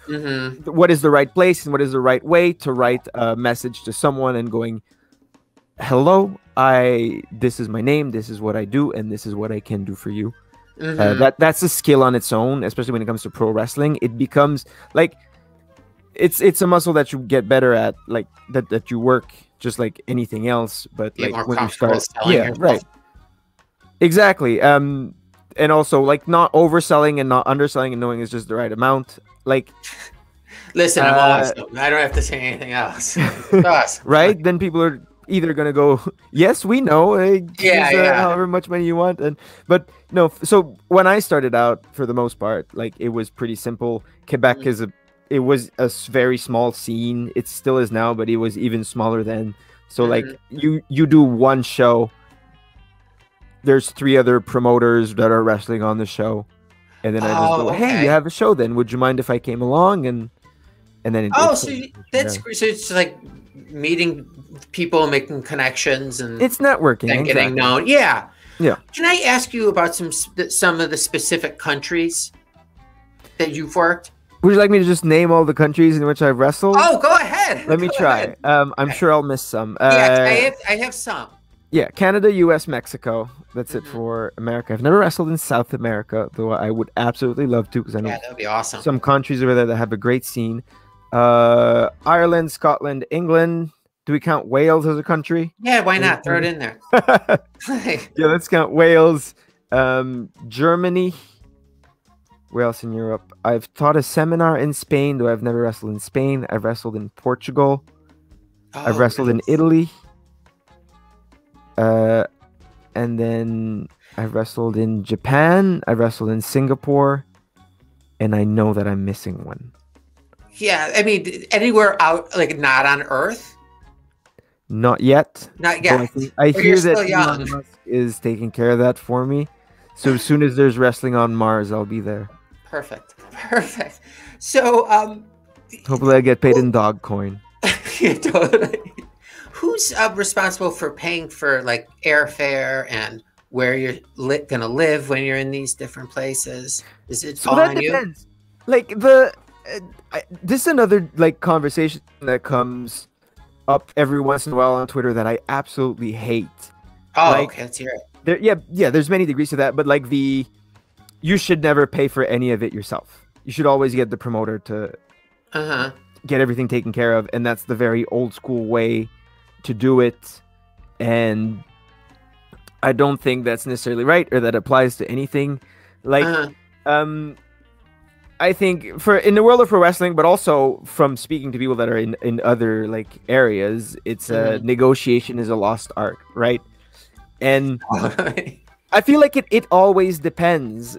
what is the right place and what is the right way to write a message to someone and going, hello, this is my name, this is what I do, and this is what I can do for you. That's a skill on its own, especially when it comes to pro wrestling. It becomes like it's a muscle that you get better at, like that you work just like anything else, but like when you start, yeah, yourself. Right. Exactly. And also, like, not overselling and not underselling and knowing it's just the right amount. Like, listen, I'm awesome. I don't have to say anything else. Awesome. Right? Then people are either going to go, yes, we know. Yeah. However much money you want. But no, so when I started out, for the most part, like, it was pretty simple. Quebec is it was a very small scene. It still is now, but it was even smaller then. So like, you do one show. There's 3 other promoters that are wrestling on the show, and then I just go, "Hey, okay, you have a show? Then would you mind if I came along?" And then so it's like meeting people, making connections, and it's networking and getting known. Yeah, yeah. Can I ask you about some of the specific countries that you've worked? Would you like me to just name all the countries in which I've wrestled? Oh, go ahead. Let me try. I'm sure I'll miss some. Yeah, I have some. Yeah, Canada, U.S., Mexico. That's it for America. I've never wrestled in South America, though I would absolutely love to, because I know that'd be awesome. Some countries over there that have a great scene. Ireland, Scotland, England. Do we count Wales as a country? Yeah, why not? Throw it in there. Yeah, let's count Wales. Germany. Where else in Europe? I've taught a seminar in Spain, though I've never wrestled in Spain. I've wrestled in Portugal. Oh, I've wrestled in Italy. And then I wrestled in Japan, I wrestled in Singapore, and I know that I'm missing one. Yeah, I mean, anywhere out, like, not on Earth? Not yet. Not yet. I hear that Elon Musk is taking care of that for me. So as soon as there's wrestling on Mars, I'll be there. Perfect. Perfect. So, hopefully I get paid in dog coin. Yeah, totally. Who's responsible for paying for, like, airfare and where you're gonna live when you're in these different places? Is it all on you? Like, this is another, like, conversation that comes up every once in a while on Twitter that I absolutely hate. Oh, like, okay, let's hear it. Yeah. There's many degrees to that, but like you should never pay for any of it yourself. You should always get the promoter to get everything taken care of, and that's the very old school way to do it, and I don't think that's necessarily right, or that applies to anything. Like, I think in the world of pro wrestling, but also from speaking to people that are in other, like, areas, it's negotiation is a lost art, right? And I feel like it always depends.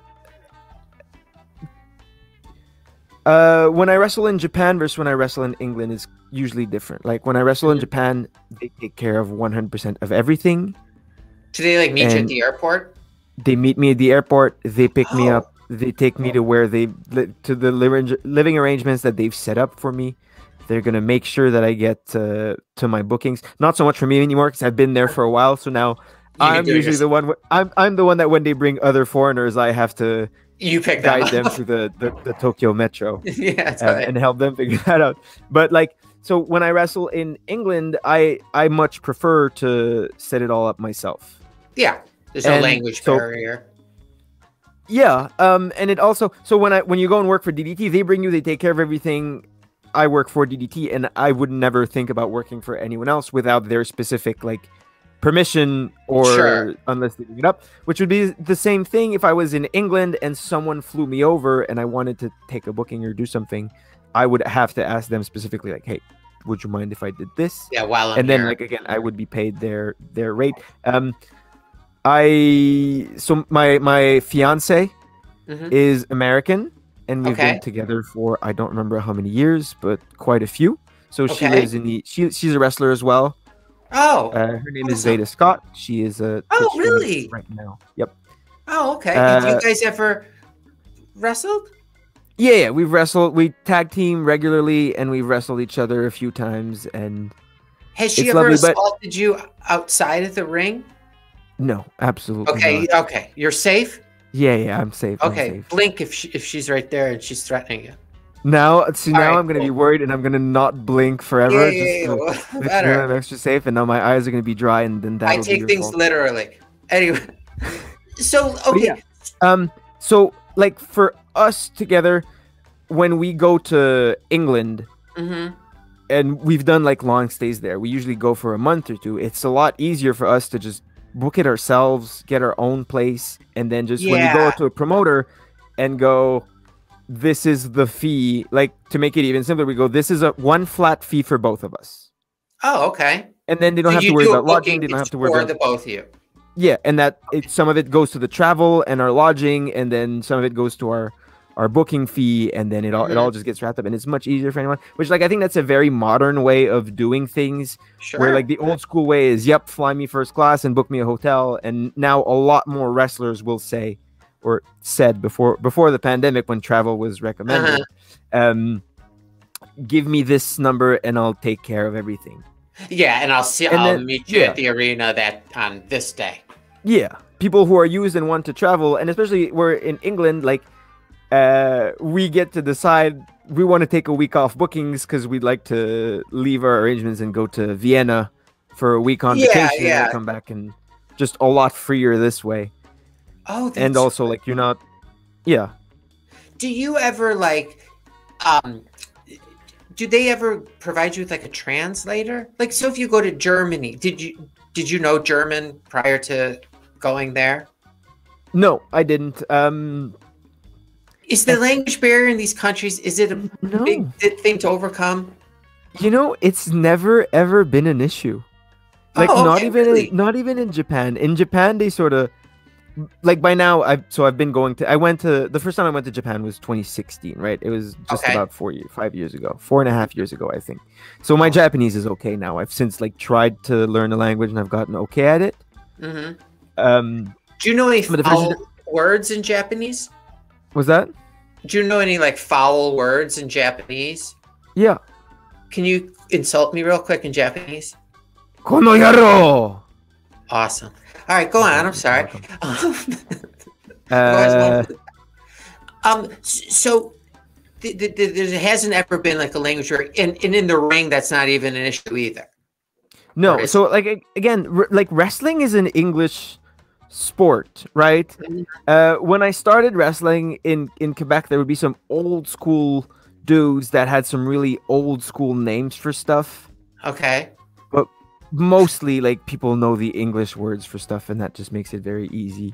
When I wrestle in Japan versus when I wrestle in England is usually different. Like, when I wrestle in Japan, they take care of 100% of everything. Do they, like, meet you at the airport? They meet me at the airport. They pick me up. They take me to where to the living arrangements that they've set up for me. They're gonna make sure that I get to my bookings. Not so much for me anymore, because I've been there for a while. So now I'm usually the one. I'm the one that when they bring other foreigners, I have to. You pick guide them through the Tokyo Metro, and help them figure that out. But like, so when I wrestle in England, I much prefer to set it all up myself. Yeah, there's no language barrier. Yeah, and it also when you go and work for DDT, they bring you, they take care of everything. I work for DDT, and I would never think about working for anyone else without their specific, like, permission, or unless they bring it up, which would be the same thing if I was in England and someone flew me over and I wanted to take a booking or do something. I would have to ask them specifically, like, hey, would you mind if I did this? Yeah, while I'm here. Then, like, again, I would be paid their rate. So my fiance is American, and we've been together for I don't remember how many years, but quite a few. So she lives in the she's a wrestler as well. Oh, her name is Zeta Scott. She is a Twitch really right now. Yep. Oh, okay. Did you guys ever wrestled? Yeah, yeah, we've wrestled. We tag team regularly, and we've wrestled each other a few times. And has she ever assaulted you outside of the ring? No, absolutely. Okay, not. Okay, you're safe. Yeah, yeah, I'm safe. Okay, I'm safe. Blink if she's right there and she's threatening you. Now, see, now I'm going to be worried, and I'm going to not blink forever. Yeah, just well, better. I'm extra safe, and now my eyes are going to be dry, and then that. I take things literally. Anyway, so okay, yeah. So like for us together, when we go to England, and we've done like long stays there. We usually go for a month or two. It's a lot easier for us to just book it ourselves, get our own place, and then just when you go to a promoter and go, this is the fee, like to make it even simpler, we go, this is a one flat fee for both of us. Oh, okay. And then they don't have to worry about lodging, they don't have to worry about the both of you. Yeah, and that some of it goes to the travel and our lodging, and then some of it goes to our booking fee, and then it all just gets wrapped up, and it's much easier for anyone, which, like, I think that's a very modern way of doing things, where like the old school way is, yep, fly me first class and book me a hotel. And now a lot more wrestlers will say, or said before the pandemic when travel was recommended, give me this number and I'll take care of everything. Yeah, and I'll meet you at the arena on this day. Yeah, people who are used and want to travel, and especially we're in England, like, we get to decide we want to take a week off bookings because we'd like to leave our arrangements and go to Vienna for a week on vacation and come back, and just a lot freer this way. Oh, that's and also like you're not, yeah. Do you ever like, do they ever provide you with like a translator? Like, so if you go to Germany, did you know German prior to going there? No, I didn't. Is the language barrier in these countries, is it a big thing to overcome? You know, it's never ever been an issue. Like not even in Japan. In Japan, they sort of like by now. The first time I went to Japan was 2016, right? It was just about 4 years, 5 years ago, 4.5 years ago, I think. So my Japanese is okay now. I've since like tried to learn the language, and I've gotten okay at it. Do you know any foul words in Japanese? Was that? Do you know any like foul words in Japanese? Yeah. Can you insult me real quick in Japanese? Kono yaro. Awesome. All right, go on. I'm sorry. So there hasn't ever been like a language barrier, and in the ring, that's not even an issue either. No. So like again, like wrestling is an English sport, right? When I started wrestling in Quebec, there would be some old school dudes that had some really old school names for stuff. Okay. But mostly like people know the English words for stuff, and that just makes it very easy.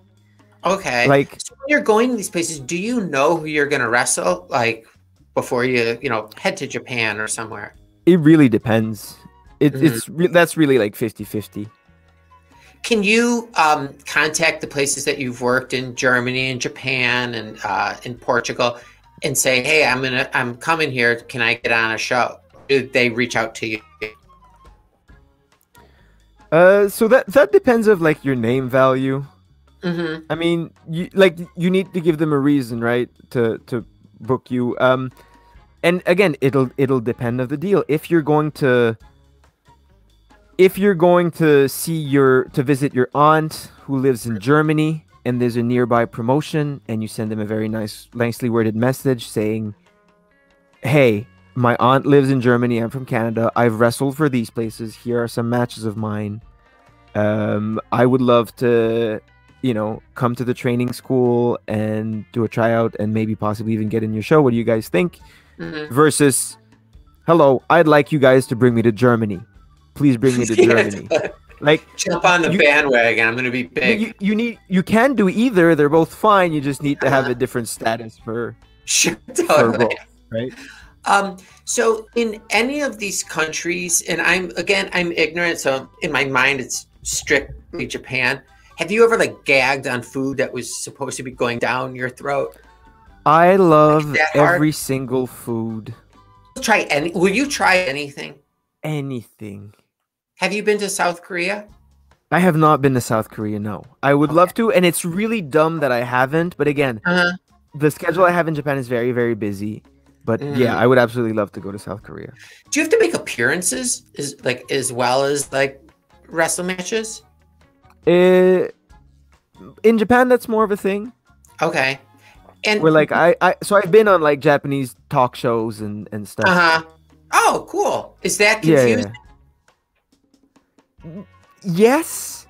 Okay. Like so when you're going to these places, do you know who you're gonna wrestle like before you know head to Japan or somewhere? It really depends. That's really like 50-50. Can you contact the places that you've worked in Germany and Japan and in Portugal and say, hey, I'm coming here. Can I get on a show? Do they reach out to you? So that depends of like your name value. I mean, you need to give them a reason, right? To book you. And again, it'll depend on the deal. If you're going to visit your aunt who lives in Germany, and there's a nearby promotion, and you send them a very nicely worded message saying, hey, my aunt lives in Germany, I'm from Canada, I've wrestled for these places, here are some matches of mine. I would love to, you know, come to the training school and do a tryout and maybe possibly even get in your show. What do you guys think? Versus, hello, I'd like you guys to bring me to Germany. Please bring me to Germany. Like jump on the bandwagon. I'm going to be big. You can do either. They're both fine. You just need to have a different status for both, right? So in any of these countries, and I'm ignorant, so in my mind it's strictly Japan. Have you ever like gagged on food that was supposed to be going down your throat? I love every single food. Try any. Will you try anything? Anything. Have you been to South Korea? I have not been to South Korea. No, I would love to, and it's really dumb that I haven't. But again, the schedule I have in Japan is very, very busy. But yeah, I would absolutely love to go to South Korea. Do you have to make appearances, as well as like wrestle matches? In Japan, that's more of a thing. Okay. And we're like so I've been on like Japanese talk shows and stuff. Oh, cool. Is that confusing? Yeah. Yes.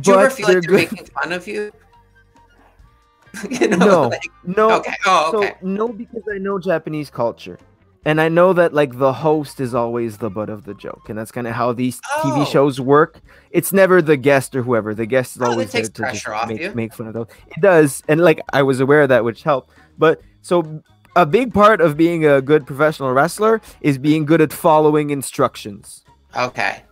Do you ever feel like they're making fun of you? You know, no. Like, no. Okay. Oh, okay. So, no, because I know Japanese culture. And I know that like the host is always the butt of the joke. And that's kind of how these TV shows work. It's never the guest or whoever. The guest is always there to just make fun of them. It does. And like I was aware of that, which helped. But so a big part of being a good professional wrestler is being good at following instructions. Okay.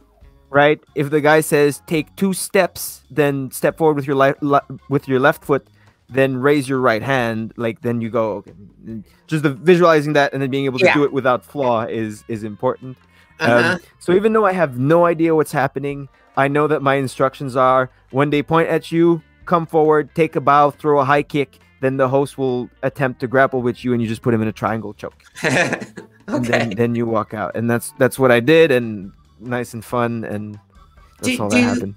Right? If the guy says take 2 steps, then step forward with your left foot, then raise your right hand, like then you go, okay. Just the visualizing that and then being able to do it without flaw is important. So even though I have no idea what's happening, I know that my instructions are when they point at you, come forward, take a bow, throw a high kick, then the host will attempt to grapple with you and you just put him in a triangle choke. And then you walk out. And that's what I did, and nice and fun, and that's all that happened.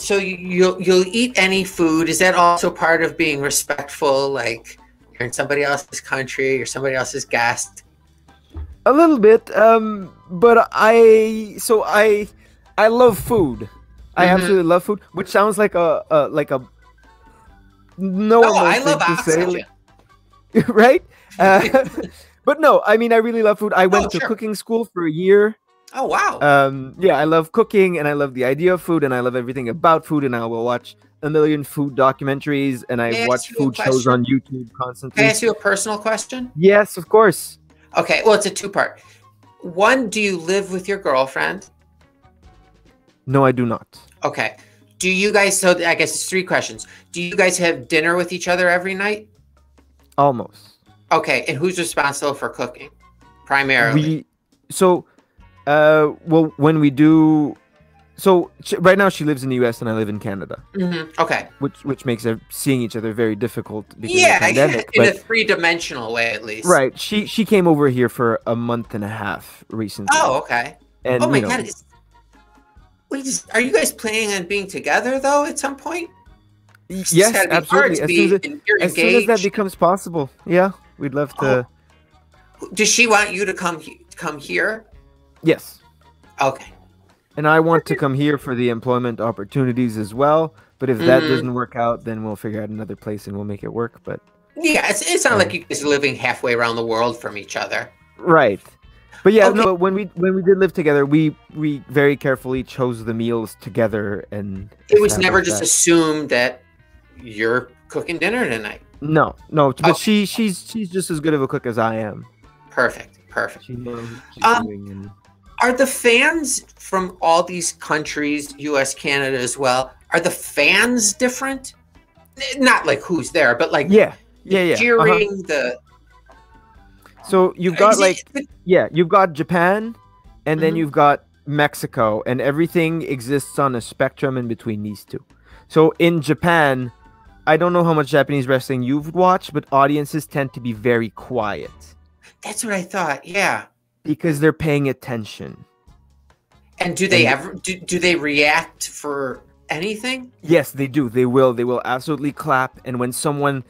So you'll eat any food. Is that also part of being respectful? Like you're in somebody else's country or somebody else's guest? A little bit, but I love food. I absolutely love food, which sounds like a I love oxygen. Say, right? But no, I mean I really love food. I went to cooking school for a year. Oh, wow. Yeah, I love cooking, and I love the idea of food, and I love everything about food, and I will watch a million food documentaries, and I watch food shows on YouTube constantly. Can I ask you a personal question? Yes, of course. Okay, well, it's a two-part. One, do you live with your girlfriend? No, I do not. Okay. Do you guys, so I guess it's 3 questions. Do you guys have dinner with each other every night? Almost. Okay, and who's responsible for cooking, primarily? Well, when we do, so right now she lives in the U.S. and I live in Canada. Okay. Which makes seeing each other very difficult. Because of the pandemic, in a 3-dimensional way at least. Right. She came over here for a month and a half recently. Oh, okay. And, oh my God. Are you guys planning on being together though at some point? Yes, absolutely. As soon as that becomes possible, yeah, we'd love to. Does she want you to come here? Yes. Okay. And I want to come here for the employment opportunities as well. But if that doesn't work out, then we'll figure out another place and we'll make it work. But yeah, it's not like you guys are living halfway around the world from each other. Right. But yeah, no, when we did live together, we very carefully chose the meals together, and it was never just assumed that you're cooking dinner tonight. No, no. But she's just as good of a cook as I am. Perfect. Perfect. She knows what she's doing, and are the fans from all these countries, U.S., Canada as well, are the fans different? Not like who's there, but like cheering the. So you've got you've got Japan, and then you've got Mexico, and everything exists on a spectrum in between these two. So in Japan, I don't know how much Japanese wrestling you've watched, but audiences tend to be very quiet. That's what I thought. Yeah, because they're paying attention. And do they ever do they react for anything? Yes, they do. They will. They will absolutely clap. And when someone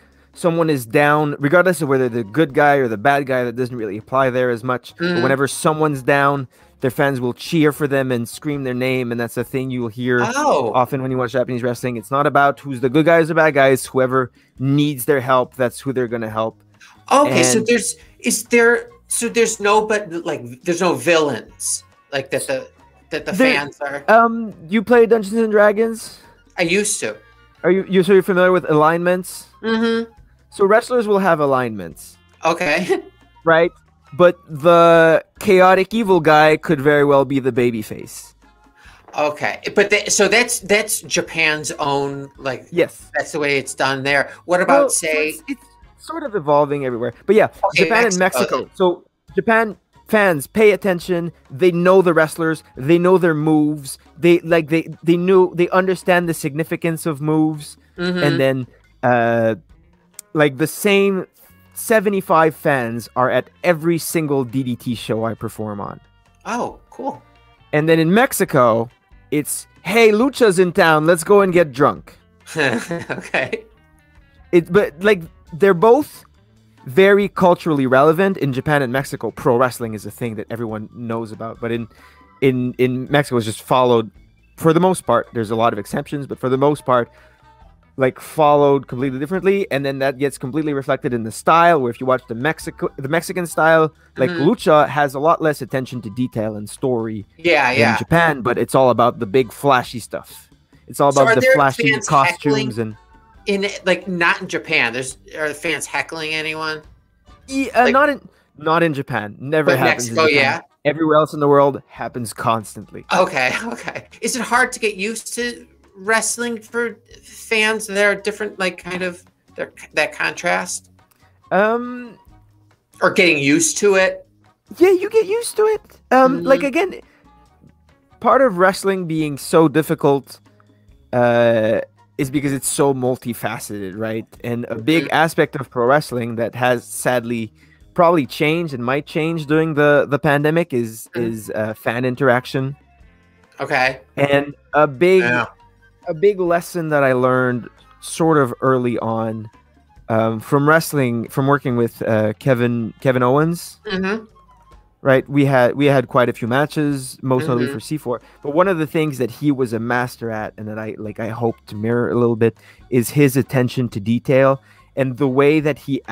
is down, regardless of whether the good guy or the bad guy, that doesn't really apply there as much. But whenever someone's down, their fans will cheer for them and scream their name, and that's a thing you'll hear often when you watch Japanese wrestling. It's not about who's the good guy or the bad guy. It's whoever needs their help. That's who they're going to help. Okay, so there's no villains like that the fans are. You play Dungeons and Dragons? I used to. Are you familiar with alignments? Mm-hmm. So wrestlers will have alignments. Okay. Right? But the chaotic evil guy could very well be the babyface. Okay, but so that's Japan's own, like, yes, that's the way it's done there. What about, well, say, it's sort of evolving everywhere, but yeah, okay, Japan and Mexico. So Japan fans pay attention. They know the wrestlers. They know their moves. They understand the significance of moves, mm-hmm. And then like the same 75 fans are at every single DDT show I perform on. Oh, cool. And then in Mexico, it's, hey, Lucha's in town. Let's go and get drunk. Okay. But like, they're both very culturally relevant. In Japan and Mexico, pro wrestling is a thing that everyone knows about. But in Mexico, it's just followed, for the most part. There's a lot of exceptions, but for the most part, like, followed completely differently. And then that gets completely reflected in the style, where if you watch the Mexican style, like, mm-hmm. Lucha has a lot less attention to detail and story in Japan, but it's all about the big flashy stuff. It's all about the flashy costumes. And not in Japan, are fans heckling anyone? Yeah, like, not in Japan. Never happens in Mexico, yeah. Everywhere else in the world, happens constantly. Okay. Is it hard to get used to wrestling for fans? There are different, like, kind of that contrast, or getting used to it. Yeah, you get used to it. Mm-hmm. Like, again, part of wrestling being so difficult is because it's so multifaceted, right? And a big aspect of pro wrestling that has sadly probably changed and might change during the pandemic is fan interaction. Okay. And a big lesson that I learned sort of early on from wrestling, from working with Kevin Owens, mm-hmm. right? We had quite a few matches, most notably for C4. But one of the things that he was a master at, and that I hope to mirror a little bit, is his attention to detail and the way that he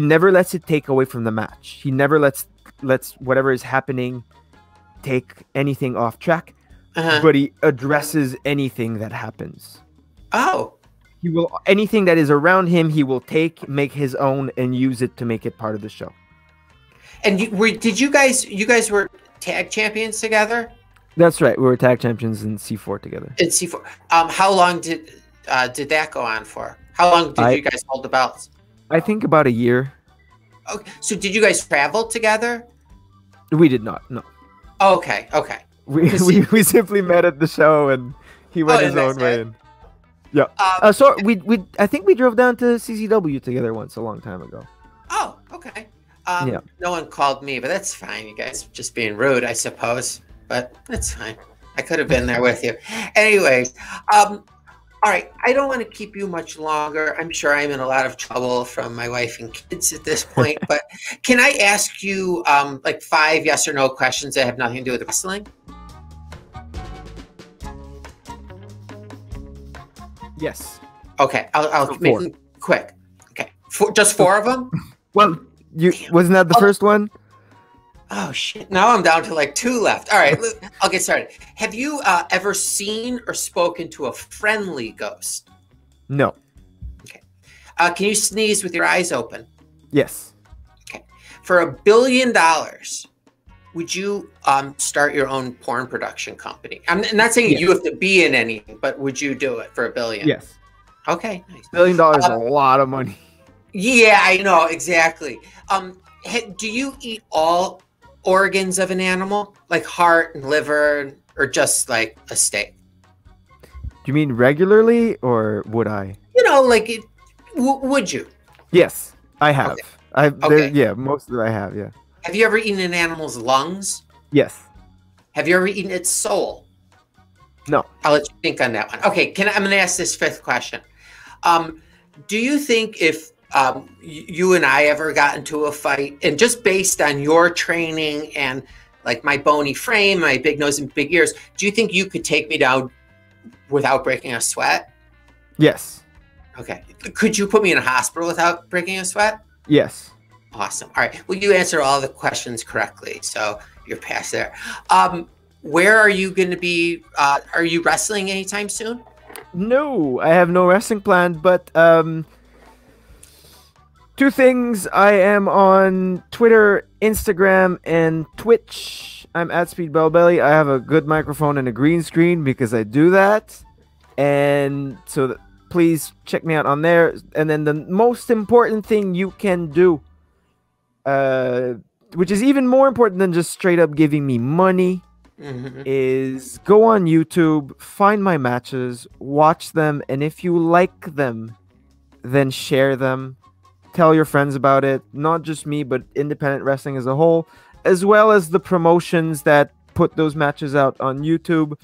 never lets it take away from the match. He never lets whatever is happening take anything off track. But he addresses anything that happens. Oh. Anything that is around him, he will make his own, and use it to make it part of the show. And did you guys were tag champions together? That's right. We were tag champions in C4 together. In C4. How long did that go on for? How long did you guys hold the belts? I think about a year. Okay. So did you guys travel together? We did not, no. Oh, okay. We simply met at the show, and he went his own way. And, yeah. So I think we drove down to CCW together once a long time ago. Oh, okay. Yeah. No one called me, but that's fine. You guys just being rude, I suppose. But that's fine. I could have been there with you. Anyways, all right. I don't want to keep you much longer. I'm sure I'm in a lot of trouble from my wife and kids at this point. But can I ask you like 5 yes or no questions that have nothing to do with wrestling? Yes. Okay. I'll make it quick. Okay. Just 4 of them? Well, wasn't that the first one? Oh, shit. Now I'm down to like 2 left. All right. I'll get started. Have you ever seen or spoken to a friendly ghost? No. Okay. Can you sneeze with your eyes open? Yes. Okay. For $1 billion, would you start your own porn production company? I'm not saying you have to be in anything, but would you do it for $1 billion? Yes. Okay. Nice. $1 billion is a lot of money. Yeah, I know. Exactly. Do you eat all organs of an animal, like heart and liver, or just like a steak? Do you mean regularly, or would I? You know, like, would you? Yes, I have. Okay. Most of it I have, yeah. Have you ever eaten an animal's lungs? Yes. Have you ever eaten its soul? No. I'll let you think on that one. Okay, I'm going to ask this 5th question. Do you think if you and I ever got into a fight, and just based on your training and like my bony frame, my big nose and big ears, do you think you could take me down without breaking a sweat? Yes. Okay. Could you put me in a hospital without breaking a sweat? Yes. Awesome. All right. Well, you answer all the questions correctly, so you're past there. Where are you going to be? Are you wrestling anytime soon? No, I have no wrestling planned, but Two things. I am on Twitter, Instagram, and Twitch. I'm at Speedball Belly. I have a good microphone and a green screen because I do that. And so please check me out on there. And then the most important thing you can do, which is even more important than just straight up giving me money, is go on YouTube, find my matches, watch them, and if you like them, then share them. Tell your friends about it, not just me, but independent wrestling as a whole, as well as the promotions that put those matches out on YouTube.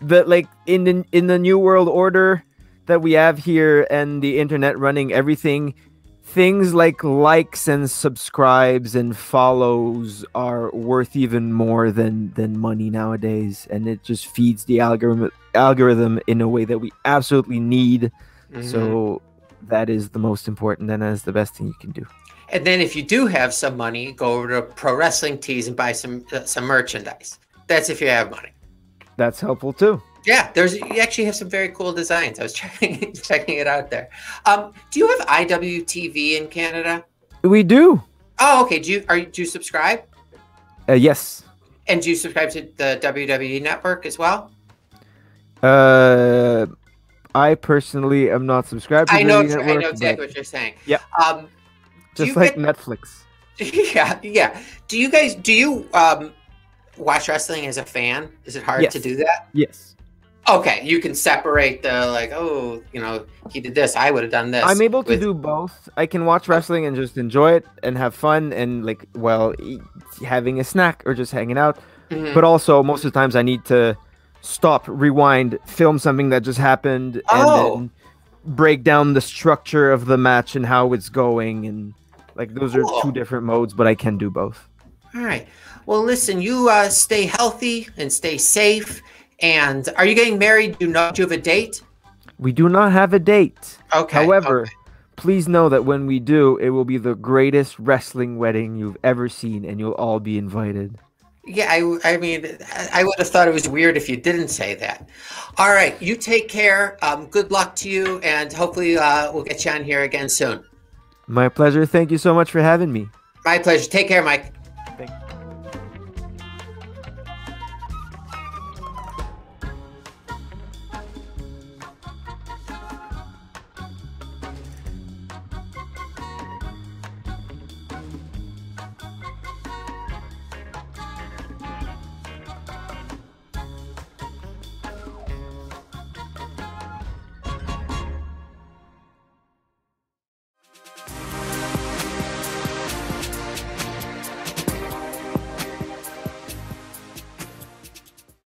That, like, in the new world order that we have here and the internet running everything, things like likes and subscribes and follows are worth even more than money nowadays, and it just feeds the algorithm in a way that we absolutely need. So that is the most important, and that is the best thing you can do. And then if you do have some money, go over to Pro Wrestling Tees and buy some merchandise. That's if you have money. That's helpful too. Yeah, you actually have some very cool designs. I was checking it out there. Do you have IWTV in Canada? We do. Oh, okay. Do you subscribe? Yes. And do you subscribe to the WWE Network as well? I personally am not subscribed to the Network. I know exactly what you're saying. Yeah. Just like Netflix. Yeah, yeah. Do you watch wrestling as a fan? Is it hard to do that? Yes. Okay, you can separate the, like, oh, you know, he did this, I would have done this. I'm able to do both. I can watch wrestling and just enjoy it and have fun and, like, having a snack or just hanging out. But also, most of the times I need to stop, rewind, film something that just happened, and then break down the structure of the match and how it's going, and like those are two different modes, but I can do both. All right, well, listen, you stay healthy and stay safe. And are you getting married? Do you have a date? We do not have a date. Okay. However, please know that when we do, it will be the greatest wrestling wedding you've ever seen, and you'll all be invited. Yeah, I mean, I would have thought it was weird if you didn't say that. All right, you take care. Good luck to you, and hopefully we'll get you on here again soon. My pleasure. Thank you so much for having me. My pleasure. Take care, Mike.